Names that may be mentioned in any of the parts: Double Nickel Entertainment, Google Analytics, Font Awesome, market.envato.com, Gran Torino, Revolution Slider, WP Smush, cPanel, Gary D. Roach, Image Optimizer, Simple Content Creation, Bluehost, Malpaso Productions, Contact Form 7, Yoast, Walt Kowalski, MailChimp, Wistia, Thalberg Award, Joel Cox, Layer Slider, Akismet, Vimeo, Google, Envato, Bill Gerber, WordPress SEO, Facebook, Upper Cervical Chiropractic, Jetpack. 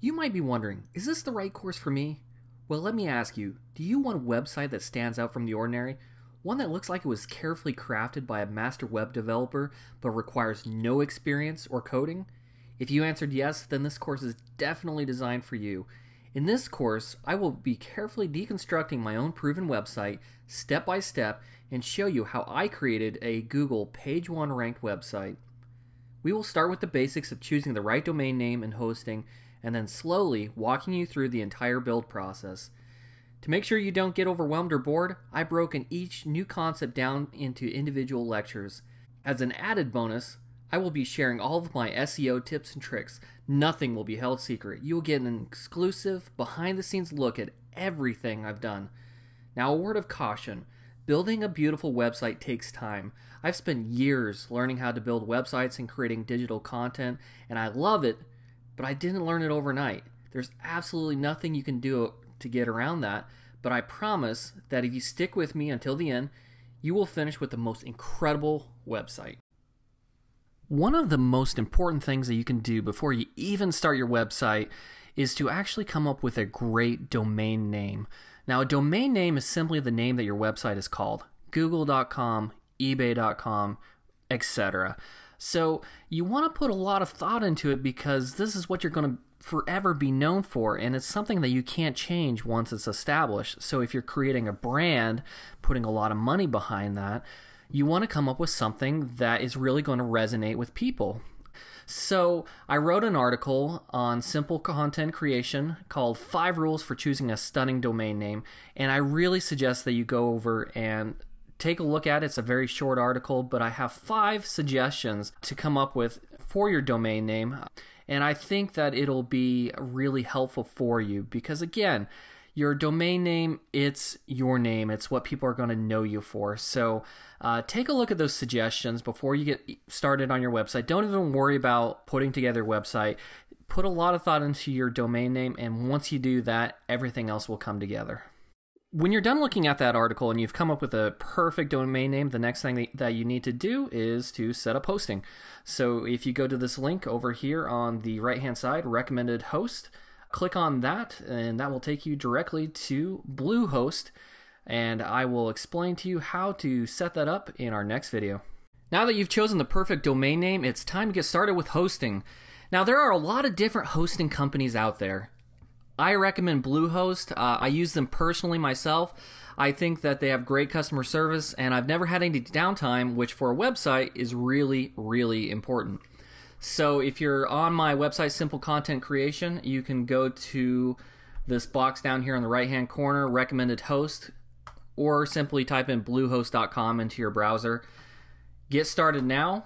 You might be wondering, is this the right course for me? Well, let me ask you, do you want a website that stands out from the ordinary? One that looks like it was carefully crafted by a master web developer but requires no experience or coding? If you answered yes, then this course is definitely designed for you. In this course, I will be carefully deconstructing my own proven website step by step and show you how I created a Google page one ranked website. We will start with the basics of choosing the right domain name and hosting, and then slowly walking you through the entire build process. To make sure you don't get overwhelmed or bored, I've broken each new concept down into individual lectures. As an added bonus, I will be sharing all of my SEO tips and tricks. Nothing will be held secret. You will get an exclusive, behind-the-scenes look at everything I've done. Now, a word of caution. Building a beautiful website takes time. I've spent years learning how to build websites and creating digital content, and I love it, but I didn't learn it overnight. There's absolutely nothing you can do to get around that, but I promise that if you stick with me until the end, you will finish with the most incredible website. One of the most important things that you can do before you even start your website is to actually come up with a great domain name. Now, a domain name is simply the name that your website is called, google.com, ebay.com, etc. So you want to put a lot of thought into it because this is what you're going to forever be known for, and it's something that you can't change once it's established. So if you're creating a brand, putting a lot of money behind that, you want to come up with something that is really going to resonate with people. So I wrote an article on Simple Content Creation called 5 Rules for Choosing a Stunning Domain Name, and I really suggest that you go over and take a look at it. It's a very short article, but I have 5 suggestions to come up with for your domain name, and I think that it'll be really helpful for you because, again, your domain name, it's your name. It's what people are going to know you for. So take a look at those suggestions before you get started on your website. Don't even worry about putting together a website. Put a lot of thought into your domain name, and once you do that, everything else will come together. When you're done looking at that article and you've come up with a perfect domain name, the next thing that you need to do is to set up hosting. So if you go to this link over here on the right-hand side, recommended host, click on that, and that will take you directly to Bluehost, and I will explain to you how to set that up in our next video. Now that you've chosen the perfect domain name, it's time to get started with hosting. Now, there are a lot of different hosting companies out there. I recommend Bluehost. I use them personally myself. I think that they have great customer service, and I've never had any downtime, which for a website is really, really important. So if you're on my website, Simple Content Creation, you can go to this box down here in the right-hand corner, recommended host, or simply type in bluehost.com into your browser. Get started now.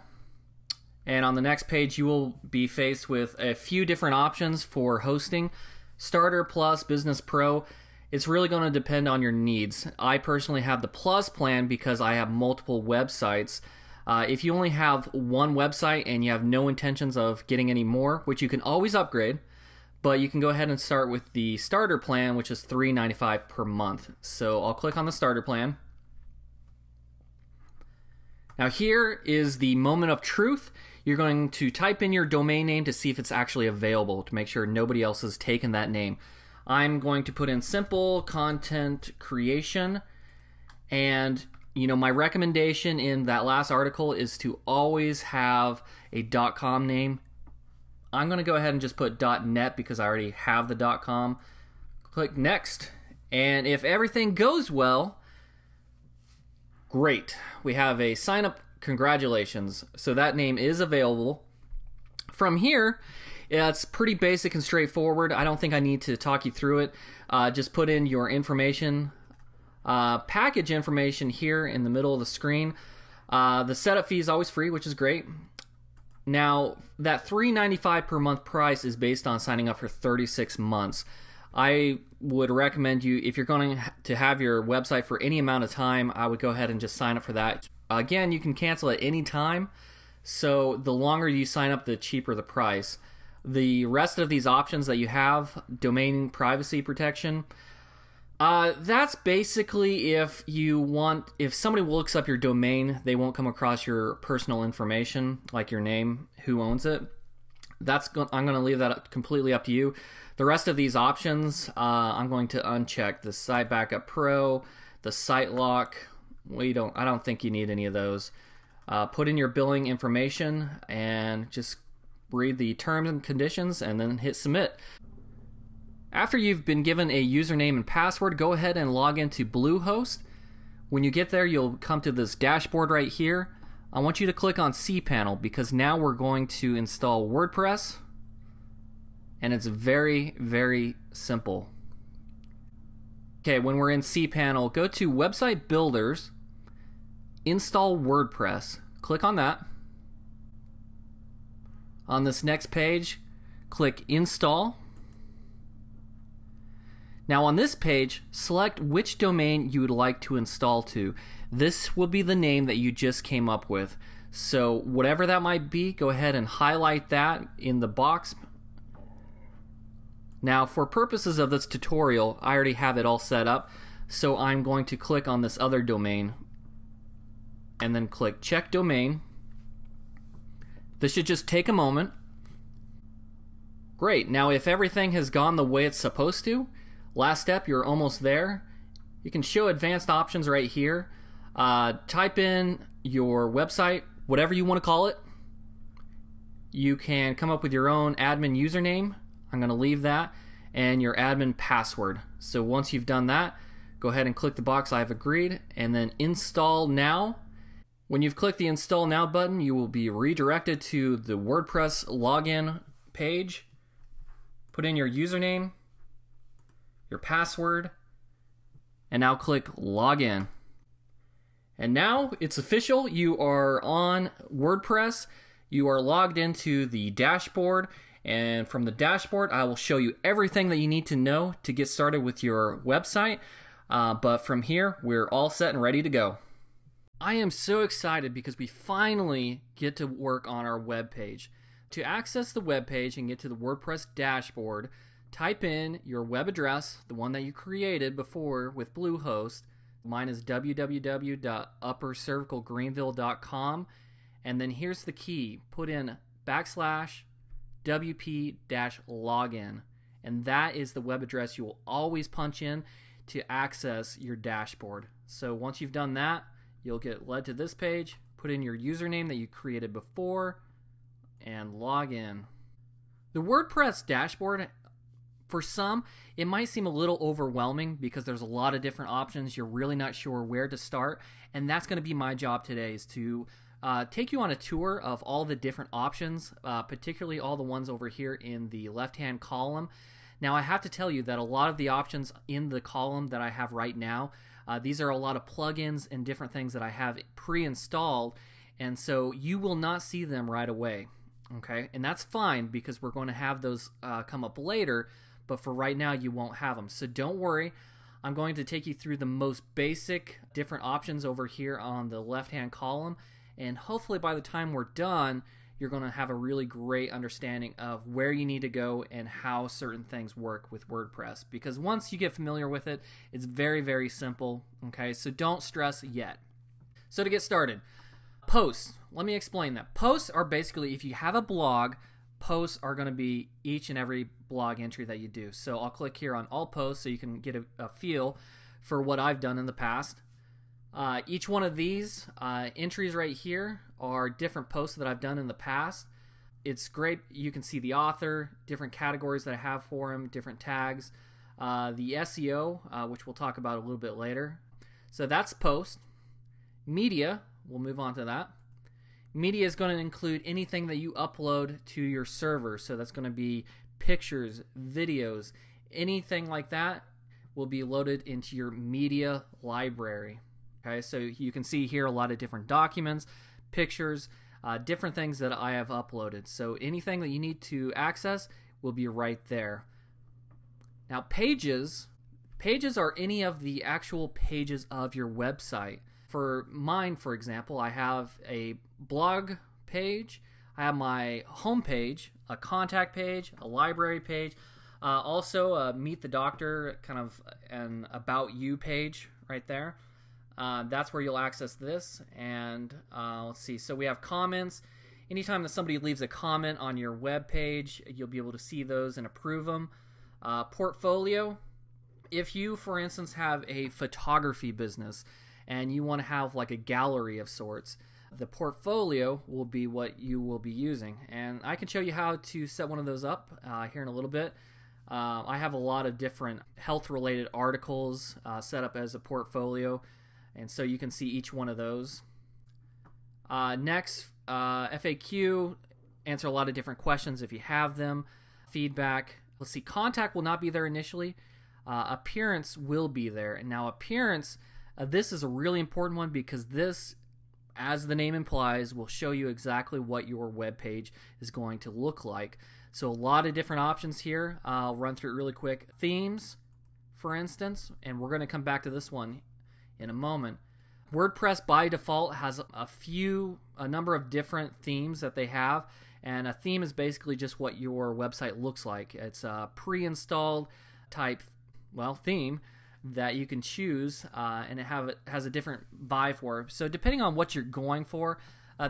And on the next page, you will be faced with a few different options for hosting. Starter, Plus, Business Pro. It's really going to depend on your needs. I personally have the Plus plan because I have multiple websites. If you only have one website and you have no intentions of getting any more, which you can always upgrade, but you can go ahead and start with the Starter plan, which is $3.95 per month. So I'll click on the Starter plan. Now here is the moment of truth. You're going to type in your domain name to see if it's actually available, to make sure nobody else has taken that name. I'm going to put in Simple Content Creation, and you know, my recommendation in that last article is to always have a .com name. I'm going to go ahead and just put .net because I already have the .com. Click Next, and if everything goes well, great. We have a sign up. Congratulations. So that name is available. From here, it's pretty basic and straightforward. I don't think I need to talk you through it. Just put in your information, package information here in the middle of the screen. The setup fee is always free, which is great. Now, that $3.95 per month price is based on signing up for 36 months. I would recommend you, if you're going to have your website for any amount of time, I would go ahead and just sign up for that. Again, you can cancel at any time, so the longer you sign up, the cheaper the price. The rest of these options that you have, domain privacy protection, that's basically if you want, if somebody looks up your domain, they won't come across your personal information, like your name, who owns it. that's I'm going to leave that completely up to you. The rest of these options, I'm going to uncheck the Site Backup Pro, the Site Lock. I don't think you need any of those. Put in your billing information and just read the terms and conditions and then hit submit. After you've been given a username and password, go ahead and log into Bluehost. When you get there, you'll come to this dashboard right here. I want you to click on cPanel because now we're going to install WordPress, and it's very, very simple. Okay, when we're in cPanel, go to Website Builders, Install WordPress. Click on that. On this next page, click Install. Now on this page, select which domain you would like to install to. This will be the name that you just came up with. So whatever that might be, go ahead and highlight that in the box. Now for purposes of this tutorial, I already have it all set up, so I'm going to click on this other domain and then click Check Domain. This should just take a moment. Great, now if everything has gone the way it's supposed to, last step, you're almost there. You can show advanced options right here. Type in your website, whatever you want to call it. You can come up with your own admin username. I'm going to leave that, and your admin password. So once you've done that, go ahead and click the box I've agreed and then install now. When you've clicked the install now button, you will be redirected to the WordPress login page. Put in your username, your password, and now click login. And now it's official. You are on WordPress. You are logged into the dashboard, and from the dashboard I will show you everything that you need to know to get started with your website, but from here we're all set and ready to go. I am so excited because we finally get to work on our web page. To access the web page and get to the WordPress dashboard, type in your web address, the one that you created before with Bluehost. Mine is www.uppercervicalgreenville.com, and then here's the key. Put in /wp-login, and that is the web address you will always punch in to access your dashboard. So once you've done that, you'll get led to this page. Put in your username that you created before and log in. The WordPress dashboard, for some, it might seem a little overwhelming because there's a lot of different options. You're really not sure where to start, and that's going to be my job today, is to take you on a tour of all the different options, particularly all the ones over here in the left-hand column. Now, I have to tell you that a lot of the options in the column that I have right now, these are a lot of plugins and different things that I have pre-installed, and so you will not see them right away. Okay, and that's fine because we're going to have those come up later. But for right now, you won't have them. So don't worry. I'm going to take you through the most basic different options over here on the left-hand column. And hopefully by the time we're done, you're going to have a really great understanding of where you need to go and how certain things work with WordPress. Because once you get familiar with it, it's very, very simple. Okay, so don't stress yet. So to get started, posts. Let me explain that. Posts are basically, if you have a blog, posts are going to be each and every blog entry that you do. So I'll click here on all posts so you can get a feel for what I've done in the past. Each one of these entries right here are different posts that I've done in the past. It's great. You can see the author, different categories that I have for them, different tags, the SEO, which we'll talk about a little bit later. So that's post. Media, we'll move on to that. Media is going to include anything that you upload to your server, so that's going to be pictures, videos, anything like that will be loaded into your media library. Okay, so you can see here a lot of different documents, pictures, different things that I have uploaded. So anything that you need to access will be right there. Now pages, pages are any of the actual pages of your website. For mine, for example, I have a blog page, I have my home page, a contact page, a library page, also a meet the doctor, kind of an about you page right there. That's where you'll access this, and let's see, so we have comments, Anytime that somebody leaves a comment on your web page, you'll be able to see those and approve them. Portfolio, if you, for instance, have a photography business and you want to have like a gallery of sorts, the portfolio will be what you will be using. And I can show you how to set one of those up here in a little bit. I have a lot of different health-related articles set up as a portfolio, and so you can see each one of those. Next, FAQ, answer a lot of different questions if you have them. Feedback, let's see, contact will not be there initially. Appearance will be there. And now appearance, this is a really important one because this, as the name implies, will show you exactly what your web page is going to look like. So a lot of different options here. I'll run through it really quick. Themes, for instance, and we're going to come back to this one in a moment. WordPress by default has a number of different themes that they have, and a theme is basically just what your website looks like. It's a pre-installed type, well, theme that you can choose, and it has a different vibe for it. So depending on what you're going for,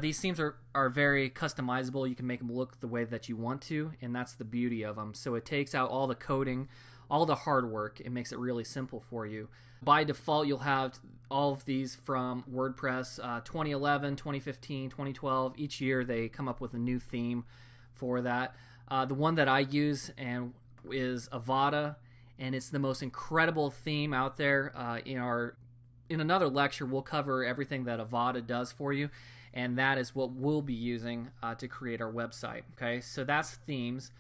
these themes are very customizable. You can make them look the way that you want to, and that's the beauty of them. So it takes out all the coding, all the hard work. It makes it really simple for you. By default, you'll have all of these from WordPress 2011, 2015, 2012. Each year they come up with a new theme for that. The one that I use and is Avada, and it's the most incredible theme out there. In another lecture, we'll cover everything that Avada does for you, and that is what we'll be using to create our website. Okay, so that's themes.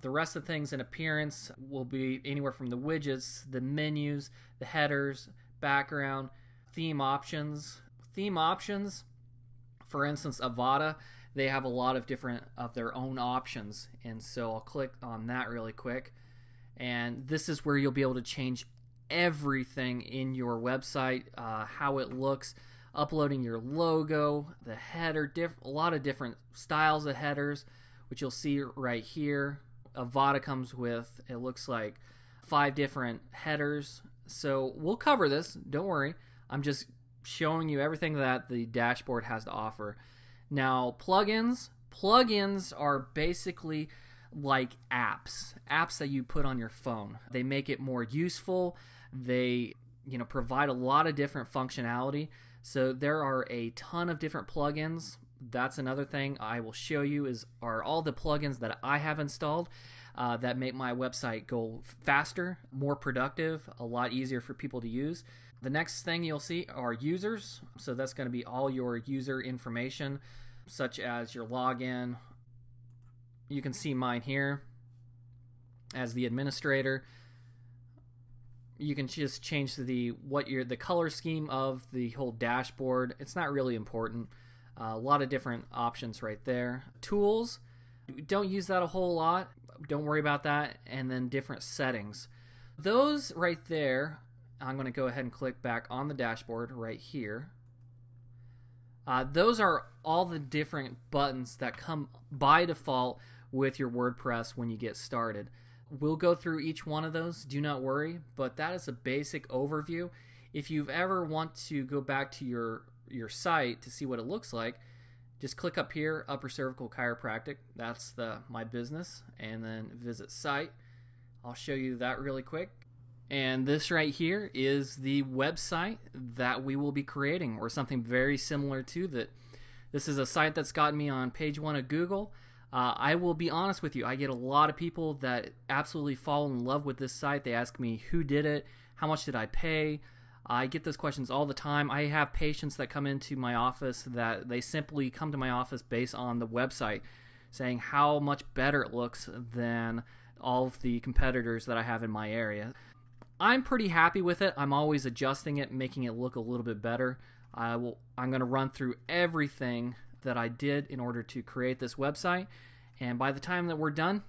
The rest of the things in appearance will be anywhere from the widgets, the menus, the headers, background, theme options. Theme options, for instance, Avada, they have a lot of different of their own options. And so I'll click on that really quick. And this is where you'll be able to change everything in your website, how it looks, uploading your logo, the header, a lot of different styles of headers, which you'll see right here. Avada comes with, it looks like, 5 different headers. So we'll cover this, don't worry. I'm just showing you everything that the dashboard has to offer. Now, plugins. Plugins are basically like apps, that you put on your phone. They make it more useful. They, you know, provide a lot of different functionality. So there are a ton of different plugins. That's another thing I will show you are all the plugins that I have installed that make my website go faster, more productive, a lot easier for people to use. The next thing you'll see are users. So that's going to be all your user information, such as your login. You can see mine here as the administrator. You can just change the color scheme of the whole dashboard. It's not really important. A lot of different options right there. Tools, don't use that a whole lot. Don't worry about that. And then different settings. Those right there, I'm going to go ahead and click back on the dashboard right here. Those are all the different buttons that come by default with your WordPress when you get started. We'll go through each one of those, do not worry, but that is a basic overview. If you ever want to go back to your site to see what it looks like, just click up here, Upper Cervical Chiropractic. That's my business, and then visit site. I'll show you that really quick. And this right here is the website that we will be creating, or something very similar to that. This is a site that's gotten me on page 1 of Google. I will be honest with you, I get a lot of people that absolutely fall in love with this site. They ask me who did it, how much did I pay. I get those questions all the time. I have patients that come into my office that they simply come to my office based on the website, saying how much better it looks than all of the competitors that I have in my area. I'm pretty happy with it. I'm always adjusting it, making it look a little bit better. I'm going to run through everything that I did in order to create this website, and by the time that we're done,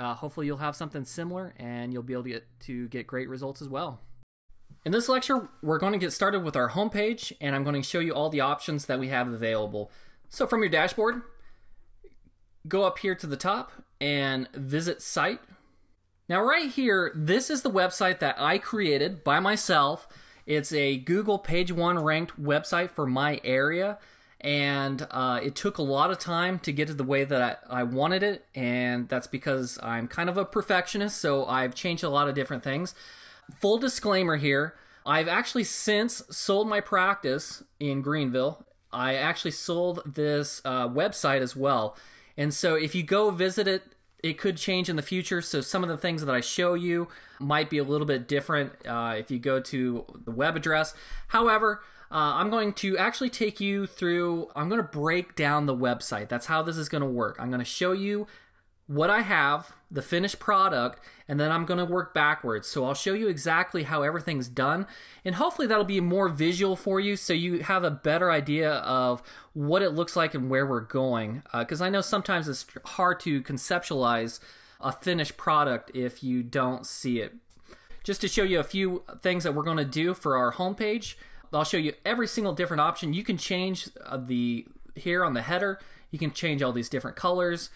hopefully you'll have something similar and you'll be able to get great results as well. In this lecture, we're going to get started with our homepage, and I'm going to show you all the options that we have available. So from your dashboard, go up here to the top and visit site. Now right here, this is the website that I created by myself. It's a Google page 1 ranked website for my area. and it took a lot of time to get to the way that I wanted it, and that's because I'm kind of a perfectionist, so I've changed a lot of different things. Full disclaimer here, I've actually since sold my practice in Greenville. I actually sold this website as well, and so if you go visit it, it could change in the future, so some of the things that I show you might be a little bit different if you go to the web address. However, I'm going to actually take you through, I'm going to break down the website. That's how this is going to work. I'm going to show you what I have, the finished product, and then I'm going to work backwards. So I'll show you exactly how everything's done, and hopefully that'll be more visual for you so you have a better idea of what it looks like and where we're going, because I know sometimes it's hard to conceptualize a finished product if you don't see it. Just to show you a few things that we're going to do for our homepage, I'll show you every single different option. You can change here on the header, you can change all these different colors,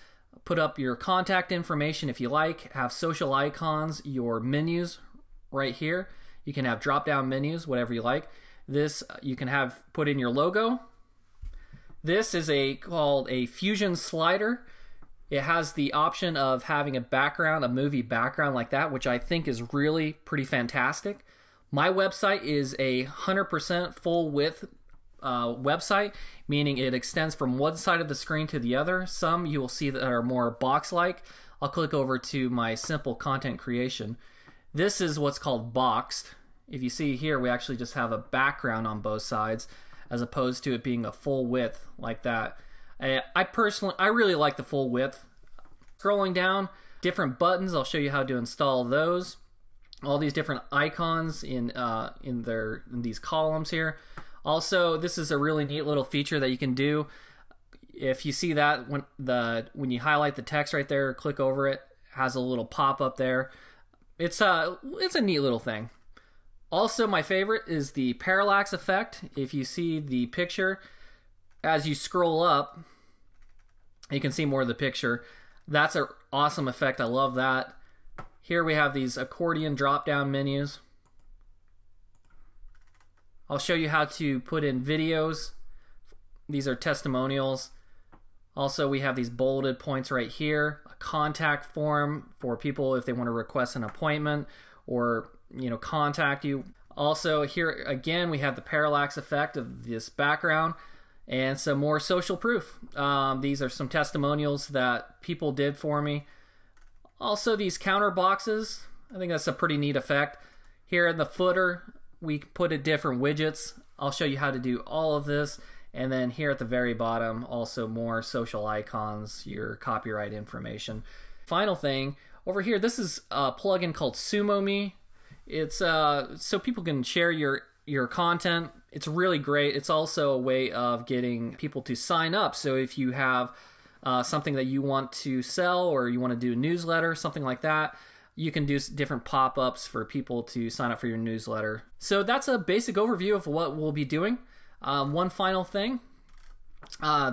put up your contact information if you like, have social icons, your menus right here. You can have drop down menus, whatever you like. This, you can have put in your logo. This is called a Fusion Slider. It has the option of having a background, a movie background like that, which I think is really pretty fantastic. My website is a 100% full width website, meaning it extends from one side of the screen to the other. Some you will see that are more box-like. I'll click over to my Simple Content Creation. This is what's called boxed. If you see here, we actually just have a background on both sides as opposed to it being a full width like that. I really like the full width. Scrolling down, different buttons. I'll show you how to install those. All these different icons in these columns here. Also, this is a really neat little feature that you can do. If you see that, when you highlight the text right there, click over it, has a little pop-up there. It's a neat little thing. Also, my favorite is the parallax effect. If you see the picture, as you scroll up, you can see more of the picture. That's an awesome effect. I love that. Here we have these accordion drop-down menus. I'll show you how to put in videos. These are testimonials. Also, we have these bolded points right here, a contact form for people if they want to request an appointment or, you know, contact you. Also, here again, we have the parallax effect of this background and some more social proof. These are some testimonials that people did for me. Also, these counter boxes, I think that's a pretty neat effect. Here in the footer, we put in different widgets. I'll show you how to do all of this. And then here at the very bottom, also more social icons, your copyright information. Final thing, over here, this is a plugin called SumoMe. It's so people can share your content. It's really great. It's also a way of getting people to sign up. So if you have something that you want to sell or you want to do a newsletter, something like that, you can do different pop-ups for people to sign up for your newsletter. So that's a basic overview of what we'll be doing. One final thing,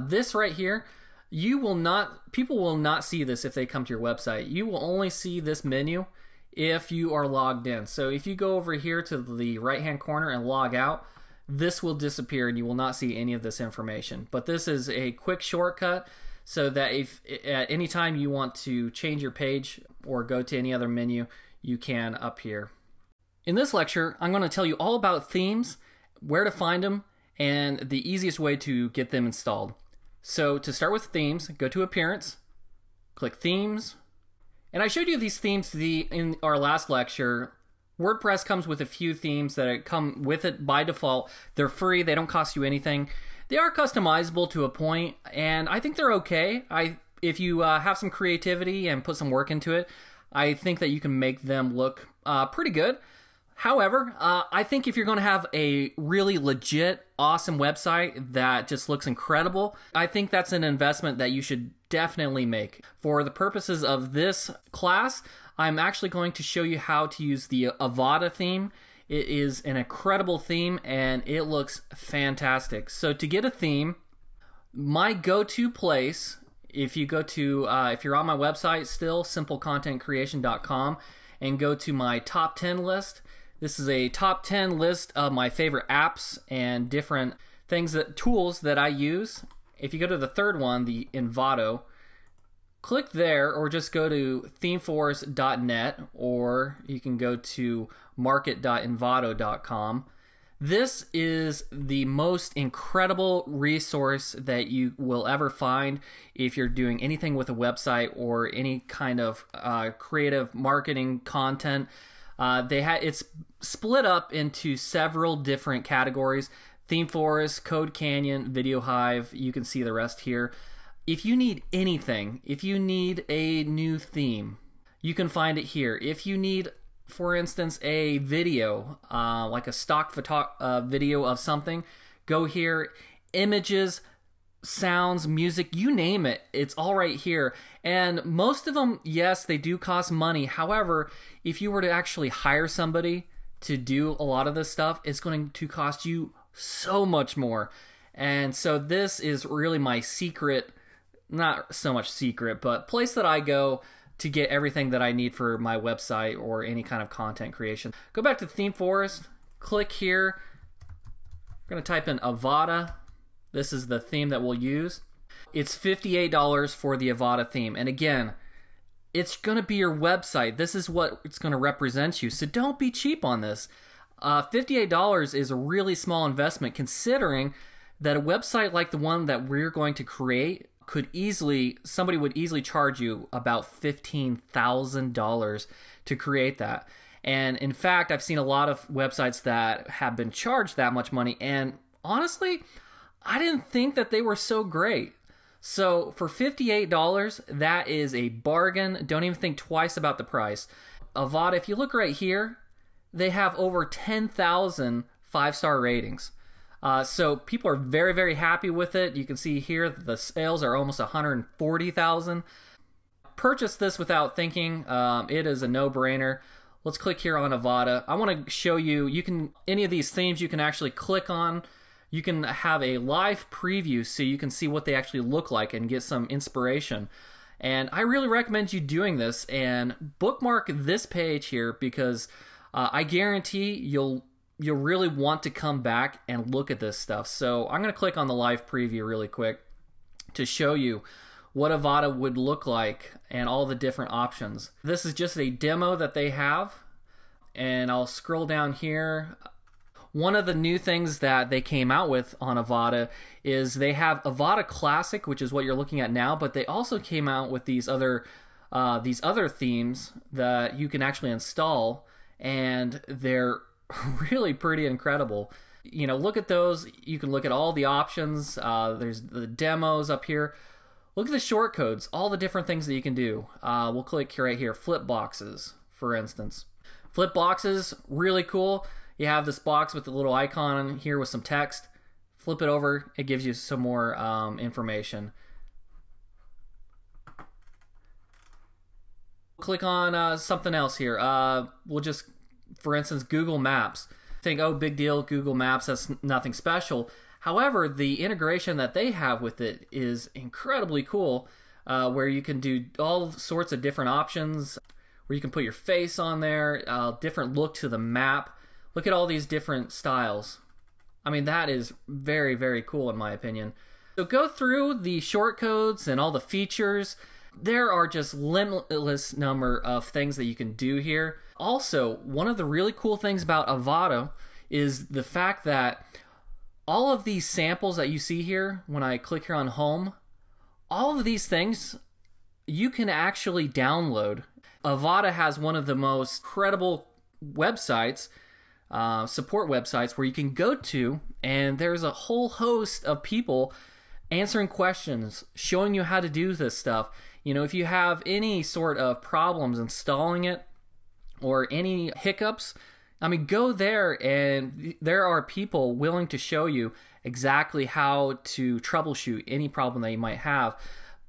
this right here, people will not see this if they come to your website. You will only see this menu if you are logged in. So if you go over here to the right-hand corner and log out, this will disappear and you will not see any of this information. But this is a quick shortcut so that if at any time you want to change your page or go to any other menu, you can up here. In this lecture, I'm going to tell you all about themes, where to find them, and the easiest way to get them installed. So to start with themes, go to Appearance, click Themes, and I showed you these themes in our last lecture. WordPress comes with a few themes that come with it by default. They're free, they don't cost you anything. They are customizable to a point, and I think they're okay. If you have some creativity and put some work into it, I think that you can make them look pretty good. However, I think if you're going to have a really legit, awesome website that just looks incredible, I think that's an investment that you should definitely make. For the purposes of this class, I'm actually going to show you how to use the Avada theme. It is an incredible theme and it looks fantastic. So to get a theme, my go-to place, if you're on my website still, simplecontentcreation.com, and go to my top 10 list. This is a top 10 list of my favorite apps and different tools that I use. If you go to the third one, the Envato, click there, or just go to themeforest.net, or you can go to market.envato.com. This is the most incredible resource that you will ever find if you're doing anything with a website or any kind of creative marketing content. It's split up into several different categories: ThemeForest, Code Canyon, Video Hive. You can see the rest here. If you need anything, if you need a new theme, you can find it here. If you need, for instance, a video, like a stock photo video of something, go here. Images, sounds, music, you name it, it's all right here. And most of them, yes, they do cost money. However, if you were to actually hire somebody to do a lot of this stuff, it's going to cost you so much more. And so this is really my secret, not so much secret, but place that I go to get everything that I need for my website or any kind of content creation. Go back to ThemeForest, click here. We're gonna type in Avada. This is the theme that we'll use. It's $58 for the Avada theme. And again, it's gonna be your website. This is what it's gonna represent you. So don't be cheap on this. $58 is a really small investment, considering that a website like the one that we're going to create could easily, somebody would easily charge you about $15,000 to create that. And in fact, I've seen a lot of websites that have been charged that much money, and honestly, I didn't think that they were so great. So for $58, that is a bargain. Don't even think twice about the price. Avada, if you look right here, they have over 10,000 five-star ratings. So people are very, very happy with it. You can see here the sales are almost 140,000. Purchase this without thinking. It is a no-brainer. Let's click here on Avada. I want to show you, any of these themes you can actually click on. You can have a live preview so you can see what they actually look like and get some inspiration. And I really recommend you doing this, and bookmark this page here, because I guarantee you'll really want to come back and look at this stuff. So I'm going to click on the live preview really quick to show you what Avada would look like and all the different options. This is just a demo that they have, and I'll scroll down here. One of the new things that they came out with on Avada is they have Avada Classic, which is what you're looking at now, but they also came out with these other themes that you can actually install, and they're really pretty incredible. You know, look at those. You can look at all the options. There's the demos up here. Look at the short codes, all the different things that you can do. We'll click here, right here, flip boxes, for instance. Flip boxes, really cool. You have this box with a little icon here with some text. Flip it over, it gives you some more information. Click on something else here. We'll just, for instance, Google Maps. Think, oh, big deal, Google Maps, that's nothing special. However, the integration that they have with it is incredibly cool, where you can do all sorts of different options, where you can put your face on there, different look to the map. Look at all these different styles. I mean, that is very, very cool in my opinion. So go through the short codes and all the features. There are just limitless number of things that you can do here. Also, one of the really cool things about Avada is the fact that all of these samples that you see here, when I click here on Home, all of these things you can actually download. Avada has one of the most credible websites, support websites, where you can go to, and there's a whole host of people answering questions, showing you how to do this stuff. You know, if you have any sort of problems installing it or any hiccups, I mean, go there, and there are people willing to show you exactly how to troubleshoot any problem that you might have.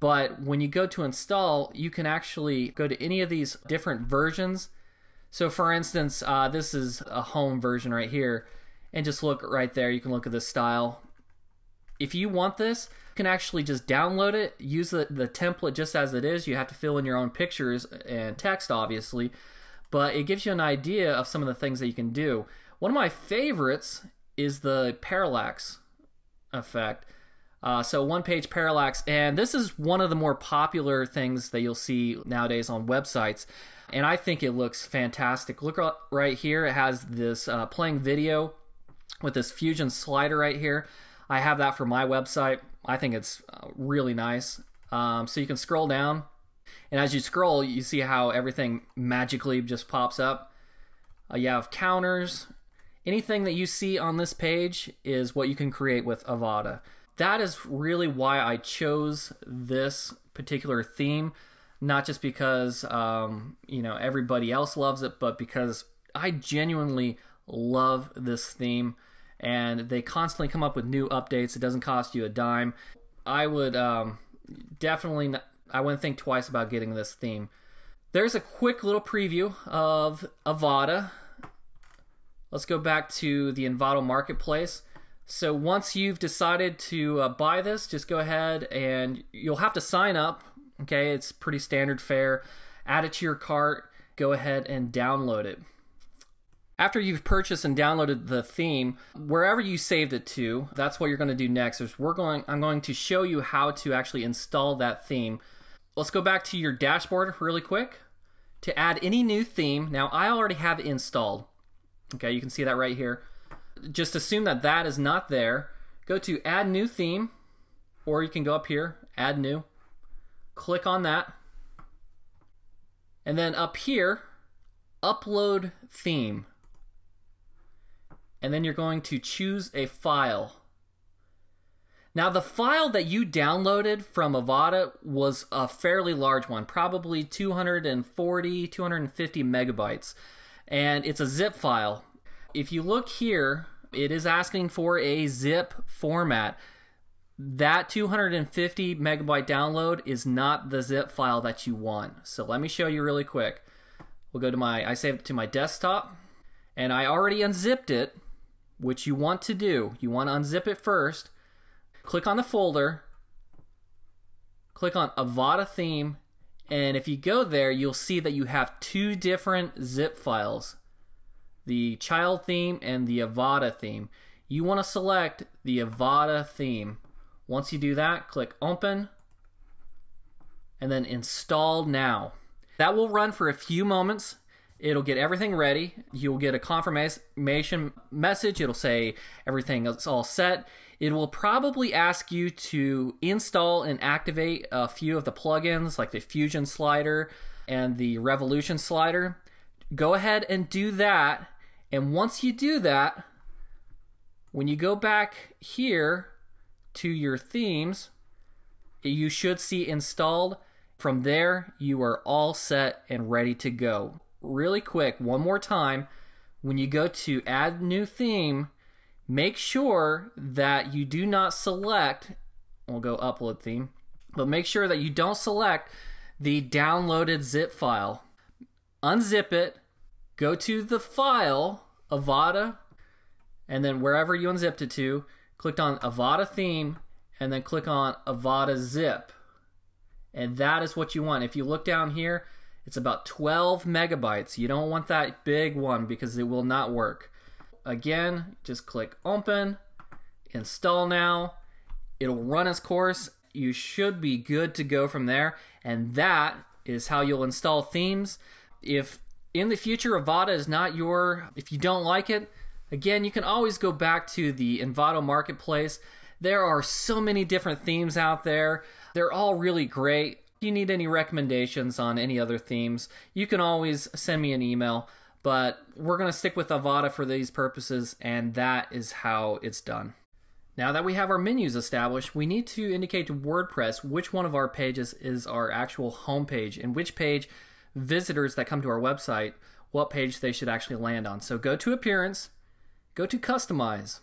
But when you go to install, you can actually go to any of these different versions. So for instance, this is a home version right here, and just look right there, you can look at the style. If you want this, you can actually just download it, use the template just as it is. You have to fill in your own pictures and text, obviously, but it gives you an idea of some of the things that you can do. One of my favorites is the parallax effect. So one-page parallax, and this is one of the more popular things that you'll see nowadays on websites, and I think it looks fantastic. Look right here, it has this playing video with this Fusion slider right here. I have that for my website. I think it's really nice. So you can scroll down, and as you scroll, you see how everything magically just pops up. You have counters. Anything that you see on this page is what you can create with Avada. That is really why I chose this particular theme, not just because you know, everybody else loves it, but because I genuinely love this theme, and they constantly come up with new updates. It doesn't cost you a dime. I would I wouldn't think twice about getting this theme. There's a quick little preview of Avada. Let's go back to the Envato marketplace. So once you've decided to buy this, just go ahead and you'll have to sign up. Okay, it's pretty standard fare. Add it to your cart, go ahead and download it. After you've purchased and downloaded the theme, wherever you saved it to, that's what you're gonna do next. Is I'm going to show you how to actually install that theme. Let's go back to your dashboard really quick to add any new theme. Now I already have it installed. Okay, you can see that right here. Just assume that that is not there. Go to add new theme, or you can go up here, add new, click on that, and then up here, upload theme, and then you're going to choose a file. Now the file that you downloaded from Avada was a fairly large one, probably 240, 250 megabytes, and it's a zip file. If you look here, it is asking for a zip format. That 250 megabyte download is not the zip file that you want. So let me show you really quick. We'll go to I saved it to my desktop, and I already unzipped it, which you want to do. You want to unzip it first. Click on the folder, click on Avada theme, and if you go there, you'll see that you have two different zip files. The child theme and the Avada theme. You want to select the Avada theme. Once you do that, click open and then install now. That will run for a few moments. It'll get everything ready. You'll get a confirmation message. It'll say everything is all set. It will probably ask you to install and activate a few of the plugins like the Fusion slider and the Revolution slider. Go ahead and do that. And once you do that, when you go back here to your themes, you should see installed. From there, you are all set and ready to go. Really quick, one more time, when you go to add new theme, make sure that you do not select, we'll go upload theme, but make sure that you don't select the downloaded zip file. Unzip it, go to the file, Avada, and then wherever you unzipped it to, click on Avada theme, and then click on Avada zip. And that is what you want. If you look down here, it's about 12 megabytes. You don't want that big one because it will not work. Again, just click open, install now, it'll run its course. You should be good to go from there. And that is how you'll install themes. If in the future Avada is not if you don't like it, again, you can always go back to the Envato marketplace. There are so many different themes out there. They're all really great. If you need any recommendations on any other themes, you can always send me an email, but we're gonna stick with Avada for these purposes, and that is how it's done. Now that we have our menus established, we need to indicate to WordPress which one of our pages is our actual home page and which page visitors that come to our website, what page they should actually land on. So go to Appearance, go to Customize.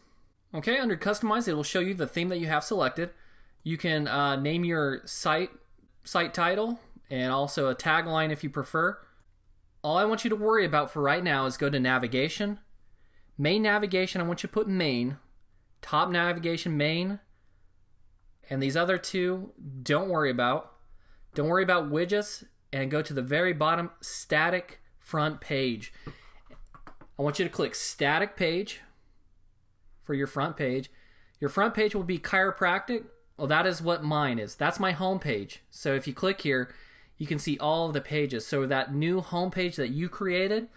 Okay, under Customize, it will show you the theme that you have selected. You can name your site title, and also a tagline if you prefer. All I want you to worry about for right now is go to Navigation, Main Navigation, I want you to put Main, Top Navigation, Main, and these other two, don't worry about. Don't worry about Widgets, and go to the very bottom, Static Front Page. I want you to click Static Page for your front page. Your front page will be chiropractic. Well, that is what mine is. That's my home page. So if you click here, you can see all of the pages. So that new home page that you created,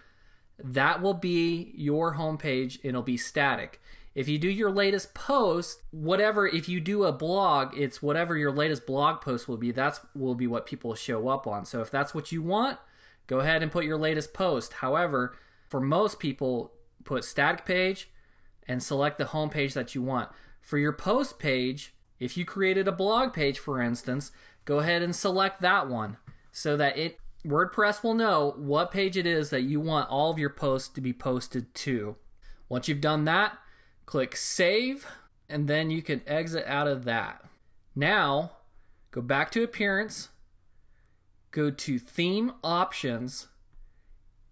that will be your home page. It'll be static. If you do your latest post, whatever, if you do a blog, it's whatever your latest blog post will be. That's will be what people show up on. So if that's what you want, go ahead and put your latest post. However, for most people, put static page and select the home page that you want. For your post page, if you created a blog page, for instance, go ahead and select that one so that WordPress will know what page it is that you want all of your posts to be posted to. Once you've done that, click Save, and then you can exit out of that. Now, go back to Appearance, go to Theme Options,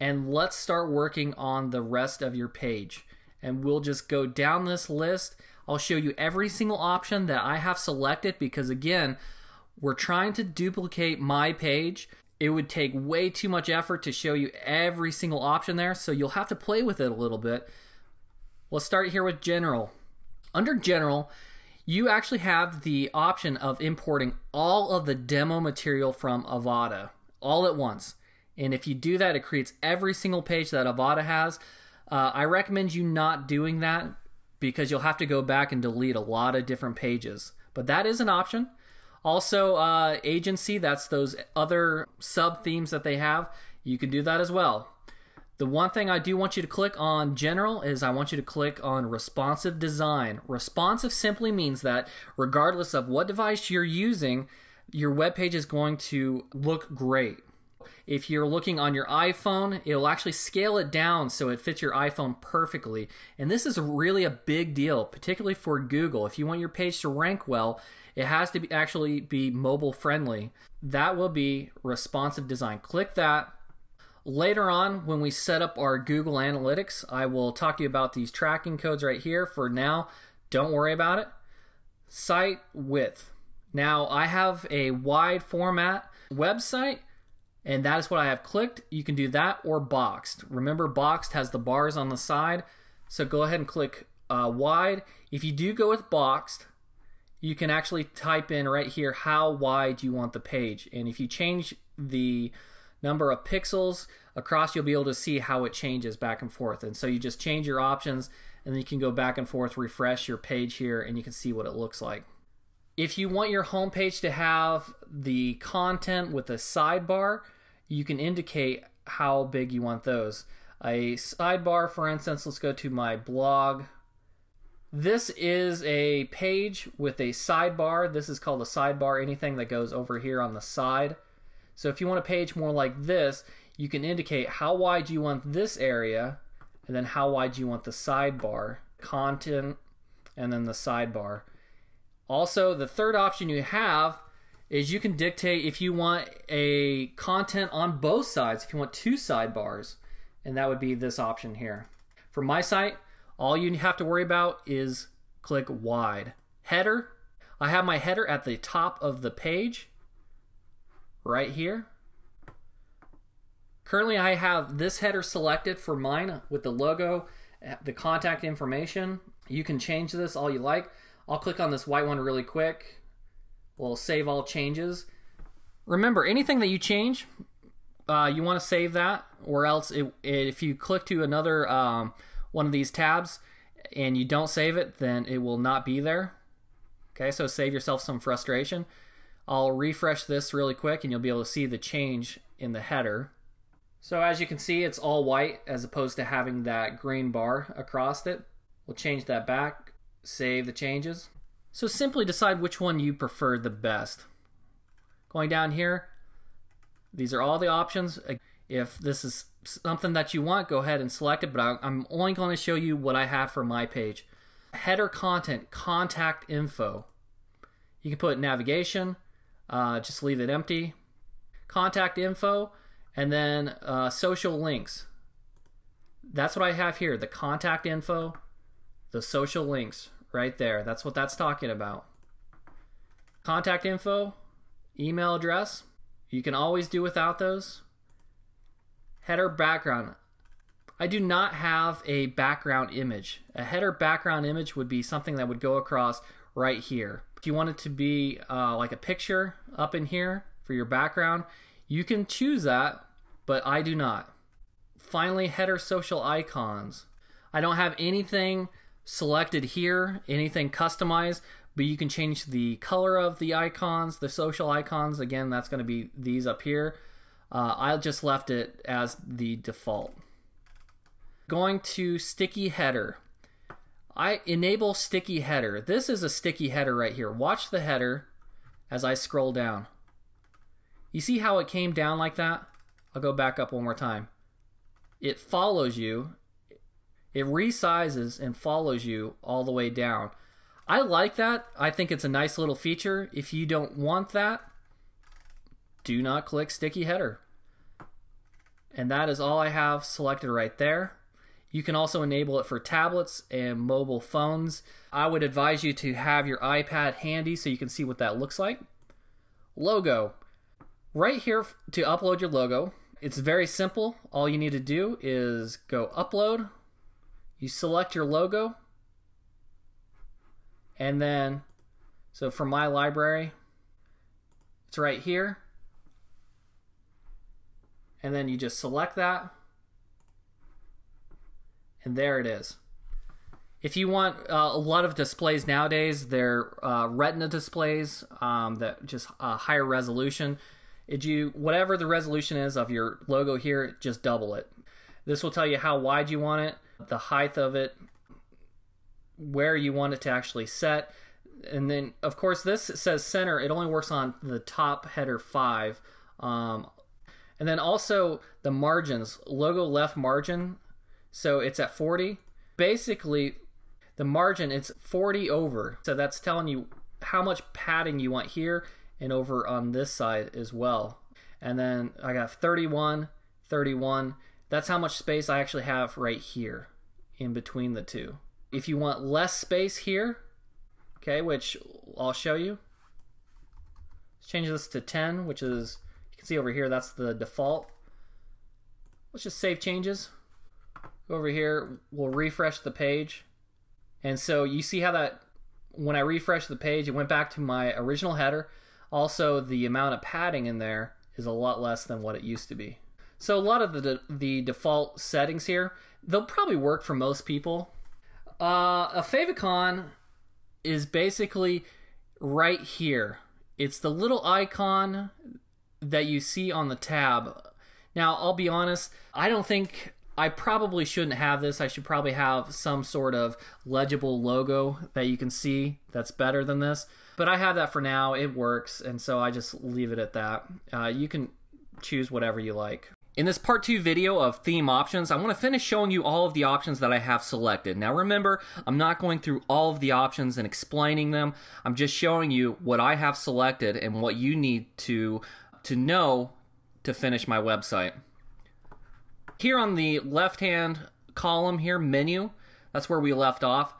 and let's start working on the rest of your page. And we'll just go down this list. I'll show you every single option that I have selected because, again, we're trying to duplicate my page. It would take way too much effort to show you every single option there, so you'll have to play with it a little bit. Let's start here with General. Under General, you actually have the option of importing all of the demo material from Avada all at once. And if you do that, it creates every single page that Avada has. I recommend you not doing that because you'll have to go back and delete a lot of different pages. But that is an option. Also, Agency, that's those other sub-themes that they have. You can do that as well. The one thing I do want you to click on General is I want you to click on Responsive Design. Responsive simply means that regardless of what device you're using, your web page is going to look great. If you're looking on your iPhone, it'll actually scale it down so it fits your iPhone perfectly. And this is really a big deal, particularly for Google. If you want your page to rank well, it has to actually be mobile friendly. That will be responsive design. Click that. Later on, when we set up our Google Analytics, I will talk to you about these tracking codes right here. For now, don't worry about it. Site width. Now, I have a wide format website, and that is what I have clicked. You can do that or boxed. Remember, boxed has the bars on the side. So go ahead and click wide. If you do go with boxed, you can actually type in right here how wide you want the page. And if you change the number of pixels across, you'll be able to see how it changes back and forth. And so you just change your options, and then you can go back and forth, refresh your page here, and you can see what it looks like. If you want your home page to have the content with a sidebar, you can indicate how big you want those. A sidebar, for instance, let's go to my blog. This is a page with a sidebar. This is called a sidebar, anything that goes over here on the side. So if you want a page more like this, you can indicate how wide you want this area, and then how wide you want the sidebar, content, and then the sidebar. Also, the third option you have is you can dictate if you want a content on both sides, if you want two sidebars, and that would be this option here. For my site, all you have to worry about is click wide. Header, I have my header at the top of the page, right here. Currently, I have this header selected for mine with the logo, the contact information. You can change this all you like. I'll click on this white one really quick. We'll save all changes. Remember, anything that you change, you want to save that, or else if you click to another one of these tabs and you don't save it, then it will not be there. Okay, so save yourself some frustration. I'll refresh this really quick and you'll be able to see the change in the header. So as you can see, it's all white as opposed to having that green bar across it. We'll change that back. Save the changes. So simply decide which one you prefer the best. Going down here, these are all the options. If this is something that you want, go ahead and select it, but I'm only going to show you what I have for my page. Header content, contact info. You can put navigation, just leave it empty. Contact info, and then social links. That's what I have here, the contact info. The social links right there. That's what that's talking about. Contact info, email address. You can always do without those. Header background. I do not have a background image. A header background image would be something that would go across right here. If you want it to be like a picture up in here for your background, you can choose that, but I do not. Finally, header social icons. I don't have anything selected here, anything customized, but you can change the color of the icons, the social icons. Again, that's going to be these up here. I just left it as the default. Going to sticky header. I enable sticky header. This is a sticky header right here. Watch the header as I scroll down. You see how it came down like that? I'll go back up one more time. It follows you. It resizes and follows you all the way down. I like that. I think it's a nice little feature. If you don't want that, do not click sticky header. And that is all I have selected right there. You can also enable it for tablets and mobile phones. I would advise you to have your iPad handy so you can see what that looks like. Logo. Right here to upload your logo, it's very simple. All you need to do is go upload, you select your logo, and then, so for my library, it's right here. And then you just select that. And there it is. If you want a lot of displays nowadays, they're retina displays that just higher resolution. Whatever the resolution is of your logo here, just double it. This will tell you how wide you want it, the height of it, where you want it to actually set. And then, of course, this says center. It only works on the top header 5. And then also the margins, logo left margin. So it's at 40. Basically, the margin, it's 40 over. So that's telling you how much padding you want here and over on this side as well. And then I got 31, 31. That's how much space I actually have right here in between the two. If you want less space here, okay, which I'll show you. Let's change this to 10, which is, you can see over here, that's the default. Let's just save changes. Over here, we'll refresh the page. And so you see how that, when I refreshed the page, it went back to my original header. Also, the amount of padding in there is a lot less than what it used to be. So a lot of the default settings here, they'll probably work for most people. A favicon is basically right here. It's the little icon that you see on the tab. Now, I'll be honest, I don't think I probably shouldn't have this. I should probably have some sort of legible logo that you can see that's better than this. But I have that for now. It works, and so I just leave it at that. You can choose whatever you like. In this part 2 video of theme options, I want to finish showing you all of the options that I have selected. Now remember, I'm not going through all of the options and explaining them. I'm just showing you what I have selected and what you need to know to finish my website. Here on the left-hand column here, menu, that's where we left off.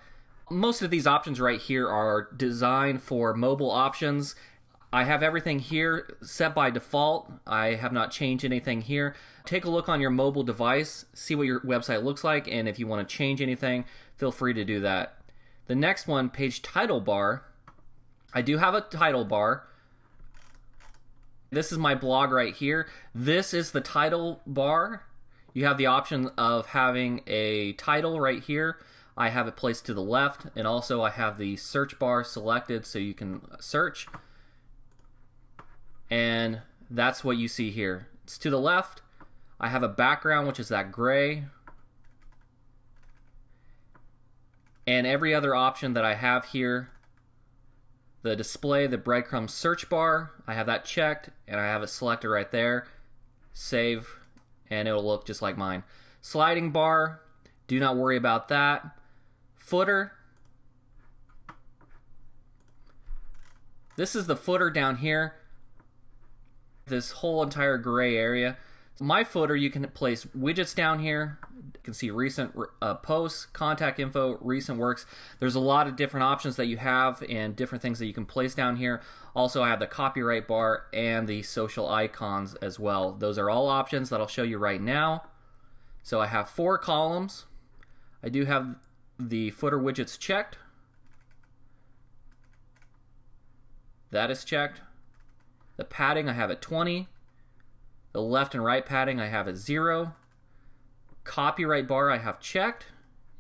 Most of these options right here are designed for mobile options. I have everything here set by default. I have not changed anything here. Take a look on your mobile device, see what your website looks like, and if you want to change anything, feel free to do that. The next one, page title bar. I do have a title bar. This is my blog right here. This is the title bar. You have the option of having a title right here. I have it placed to the left, and also I have the search bar selected so you can search. And that's what you see here. It's to the left. I have a background, which is that gray. And every other option that I have here, the display, the breadcrumb search bar, I have that checked, and I have it selected right there. Save. And it'll look just like mine. Sliding bar, do not worry about that. Footer. This is the footer down here. This whole entire gray area. My footer, you can place widgets down here. You can see recent posts, contact info, recent works. There's a lot of different options that you have and different things that you can place down here. Also, I have the copyright bar and the social icons as well. Those are all options that I'll show you right now. So I have four columns. I do have the footer widgets checked. That is checked. The padding I have at 20. The left and right padding I have at 0. Copyright bar I have checked.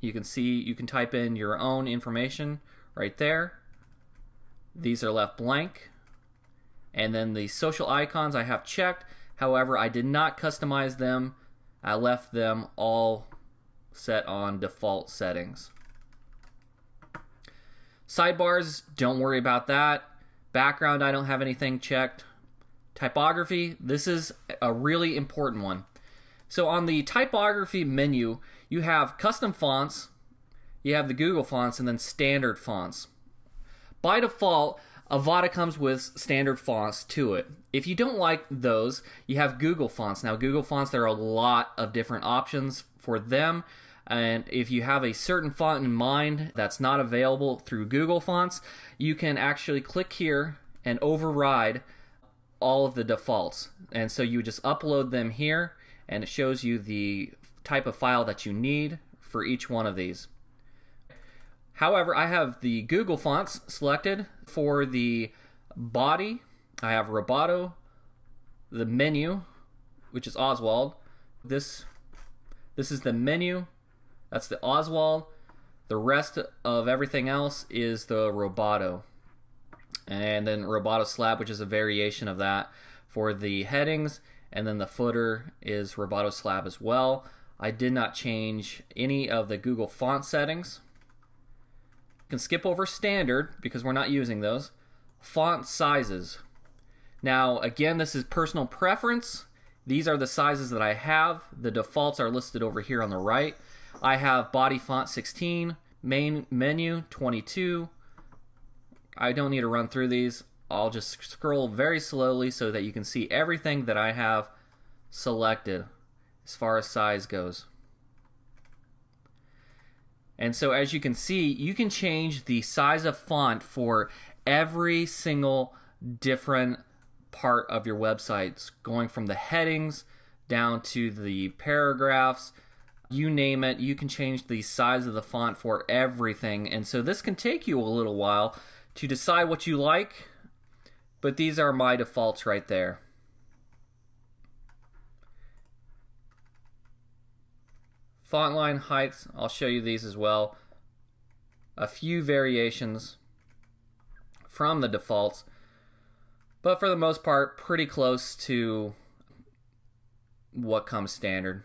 You can see you can type in your own information right there. These are left blank. And then the social icons I have checked. However, I did not customize them. I left them all set on default settings. Sidebars, don't worry about that. Background, I don't have anything checked. Typography, this is a really important one. So on the typography menu, you have custom fonts, you have the Google fonts, and then standard fonts. By default, Avada comes with standard fonts to it. If you don't like those, you have Google fonts. Now Google fonts, there are a lot of different options for them. And if you have a certain font in mind that's not available through Google fonts, you can actually click here and override all of the defaults. And so you just upload them here and it shows you the type of file that you need for each one of these. However, I have the Google fonts selected for the body. I have Roboto, the menu, which is Oswald. This is the menu, that's the Oswald. The rest of everything else is the Roboto. And then Roboto Slab, which is a variation of that for the headings. And then the footer is Roboto Slab as well. I did not change any of the Google font settings. You can skip over standard because we're not using those. Font sizes. Now again, this is personal preference. These are the sizes that I have. The defaults are listed over here on the right. I have body font 16, main menu 22. I don't need to run through these. I'll just scroll very slowly so that you can see everything that I have selected as far as size goes. And so as you can see, you can change the size of font for every single different part of your websites, going from the headings down to the paragraphs, you name it. You can change the size of the font for everything. And so this can take you a little while to decide what you like, but these are my defaults right there. Font line heights, I'll show you these as well. A few variations from the defaults, but for the most part, pretty close to what comes standard.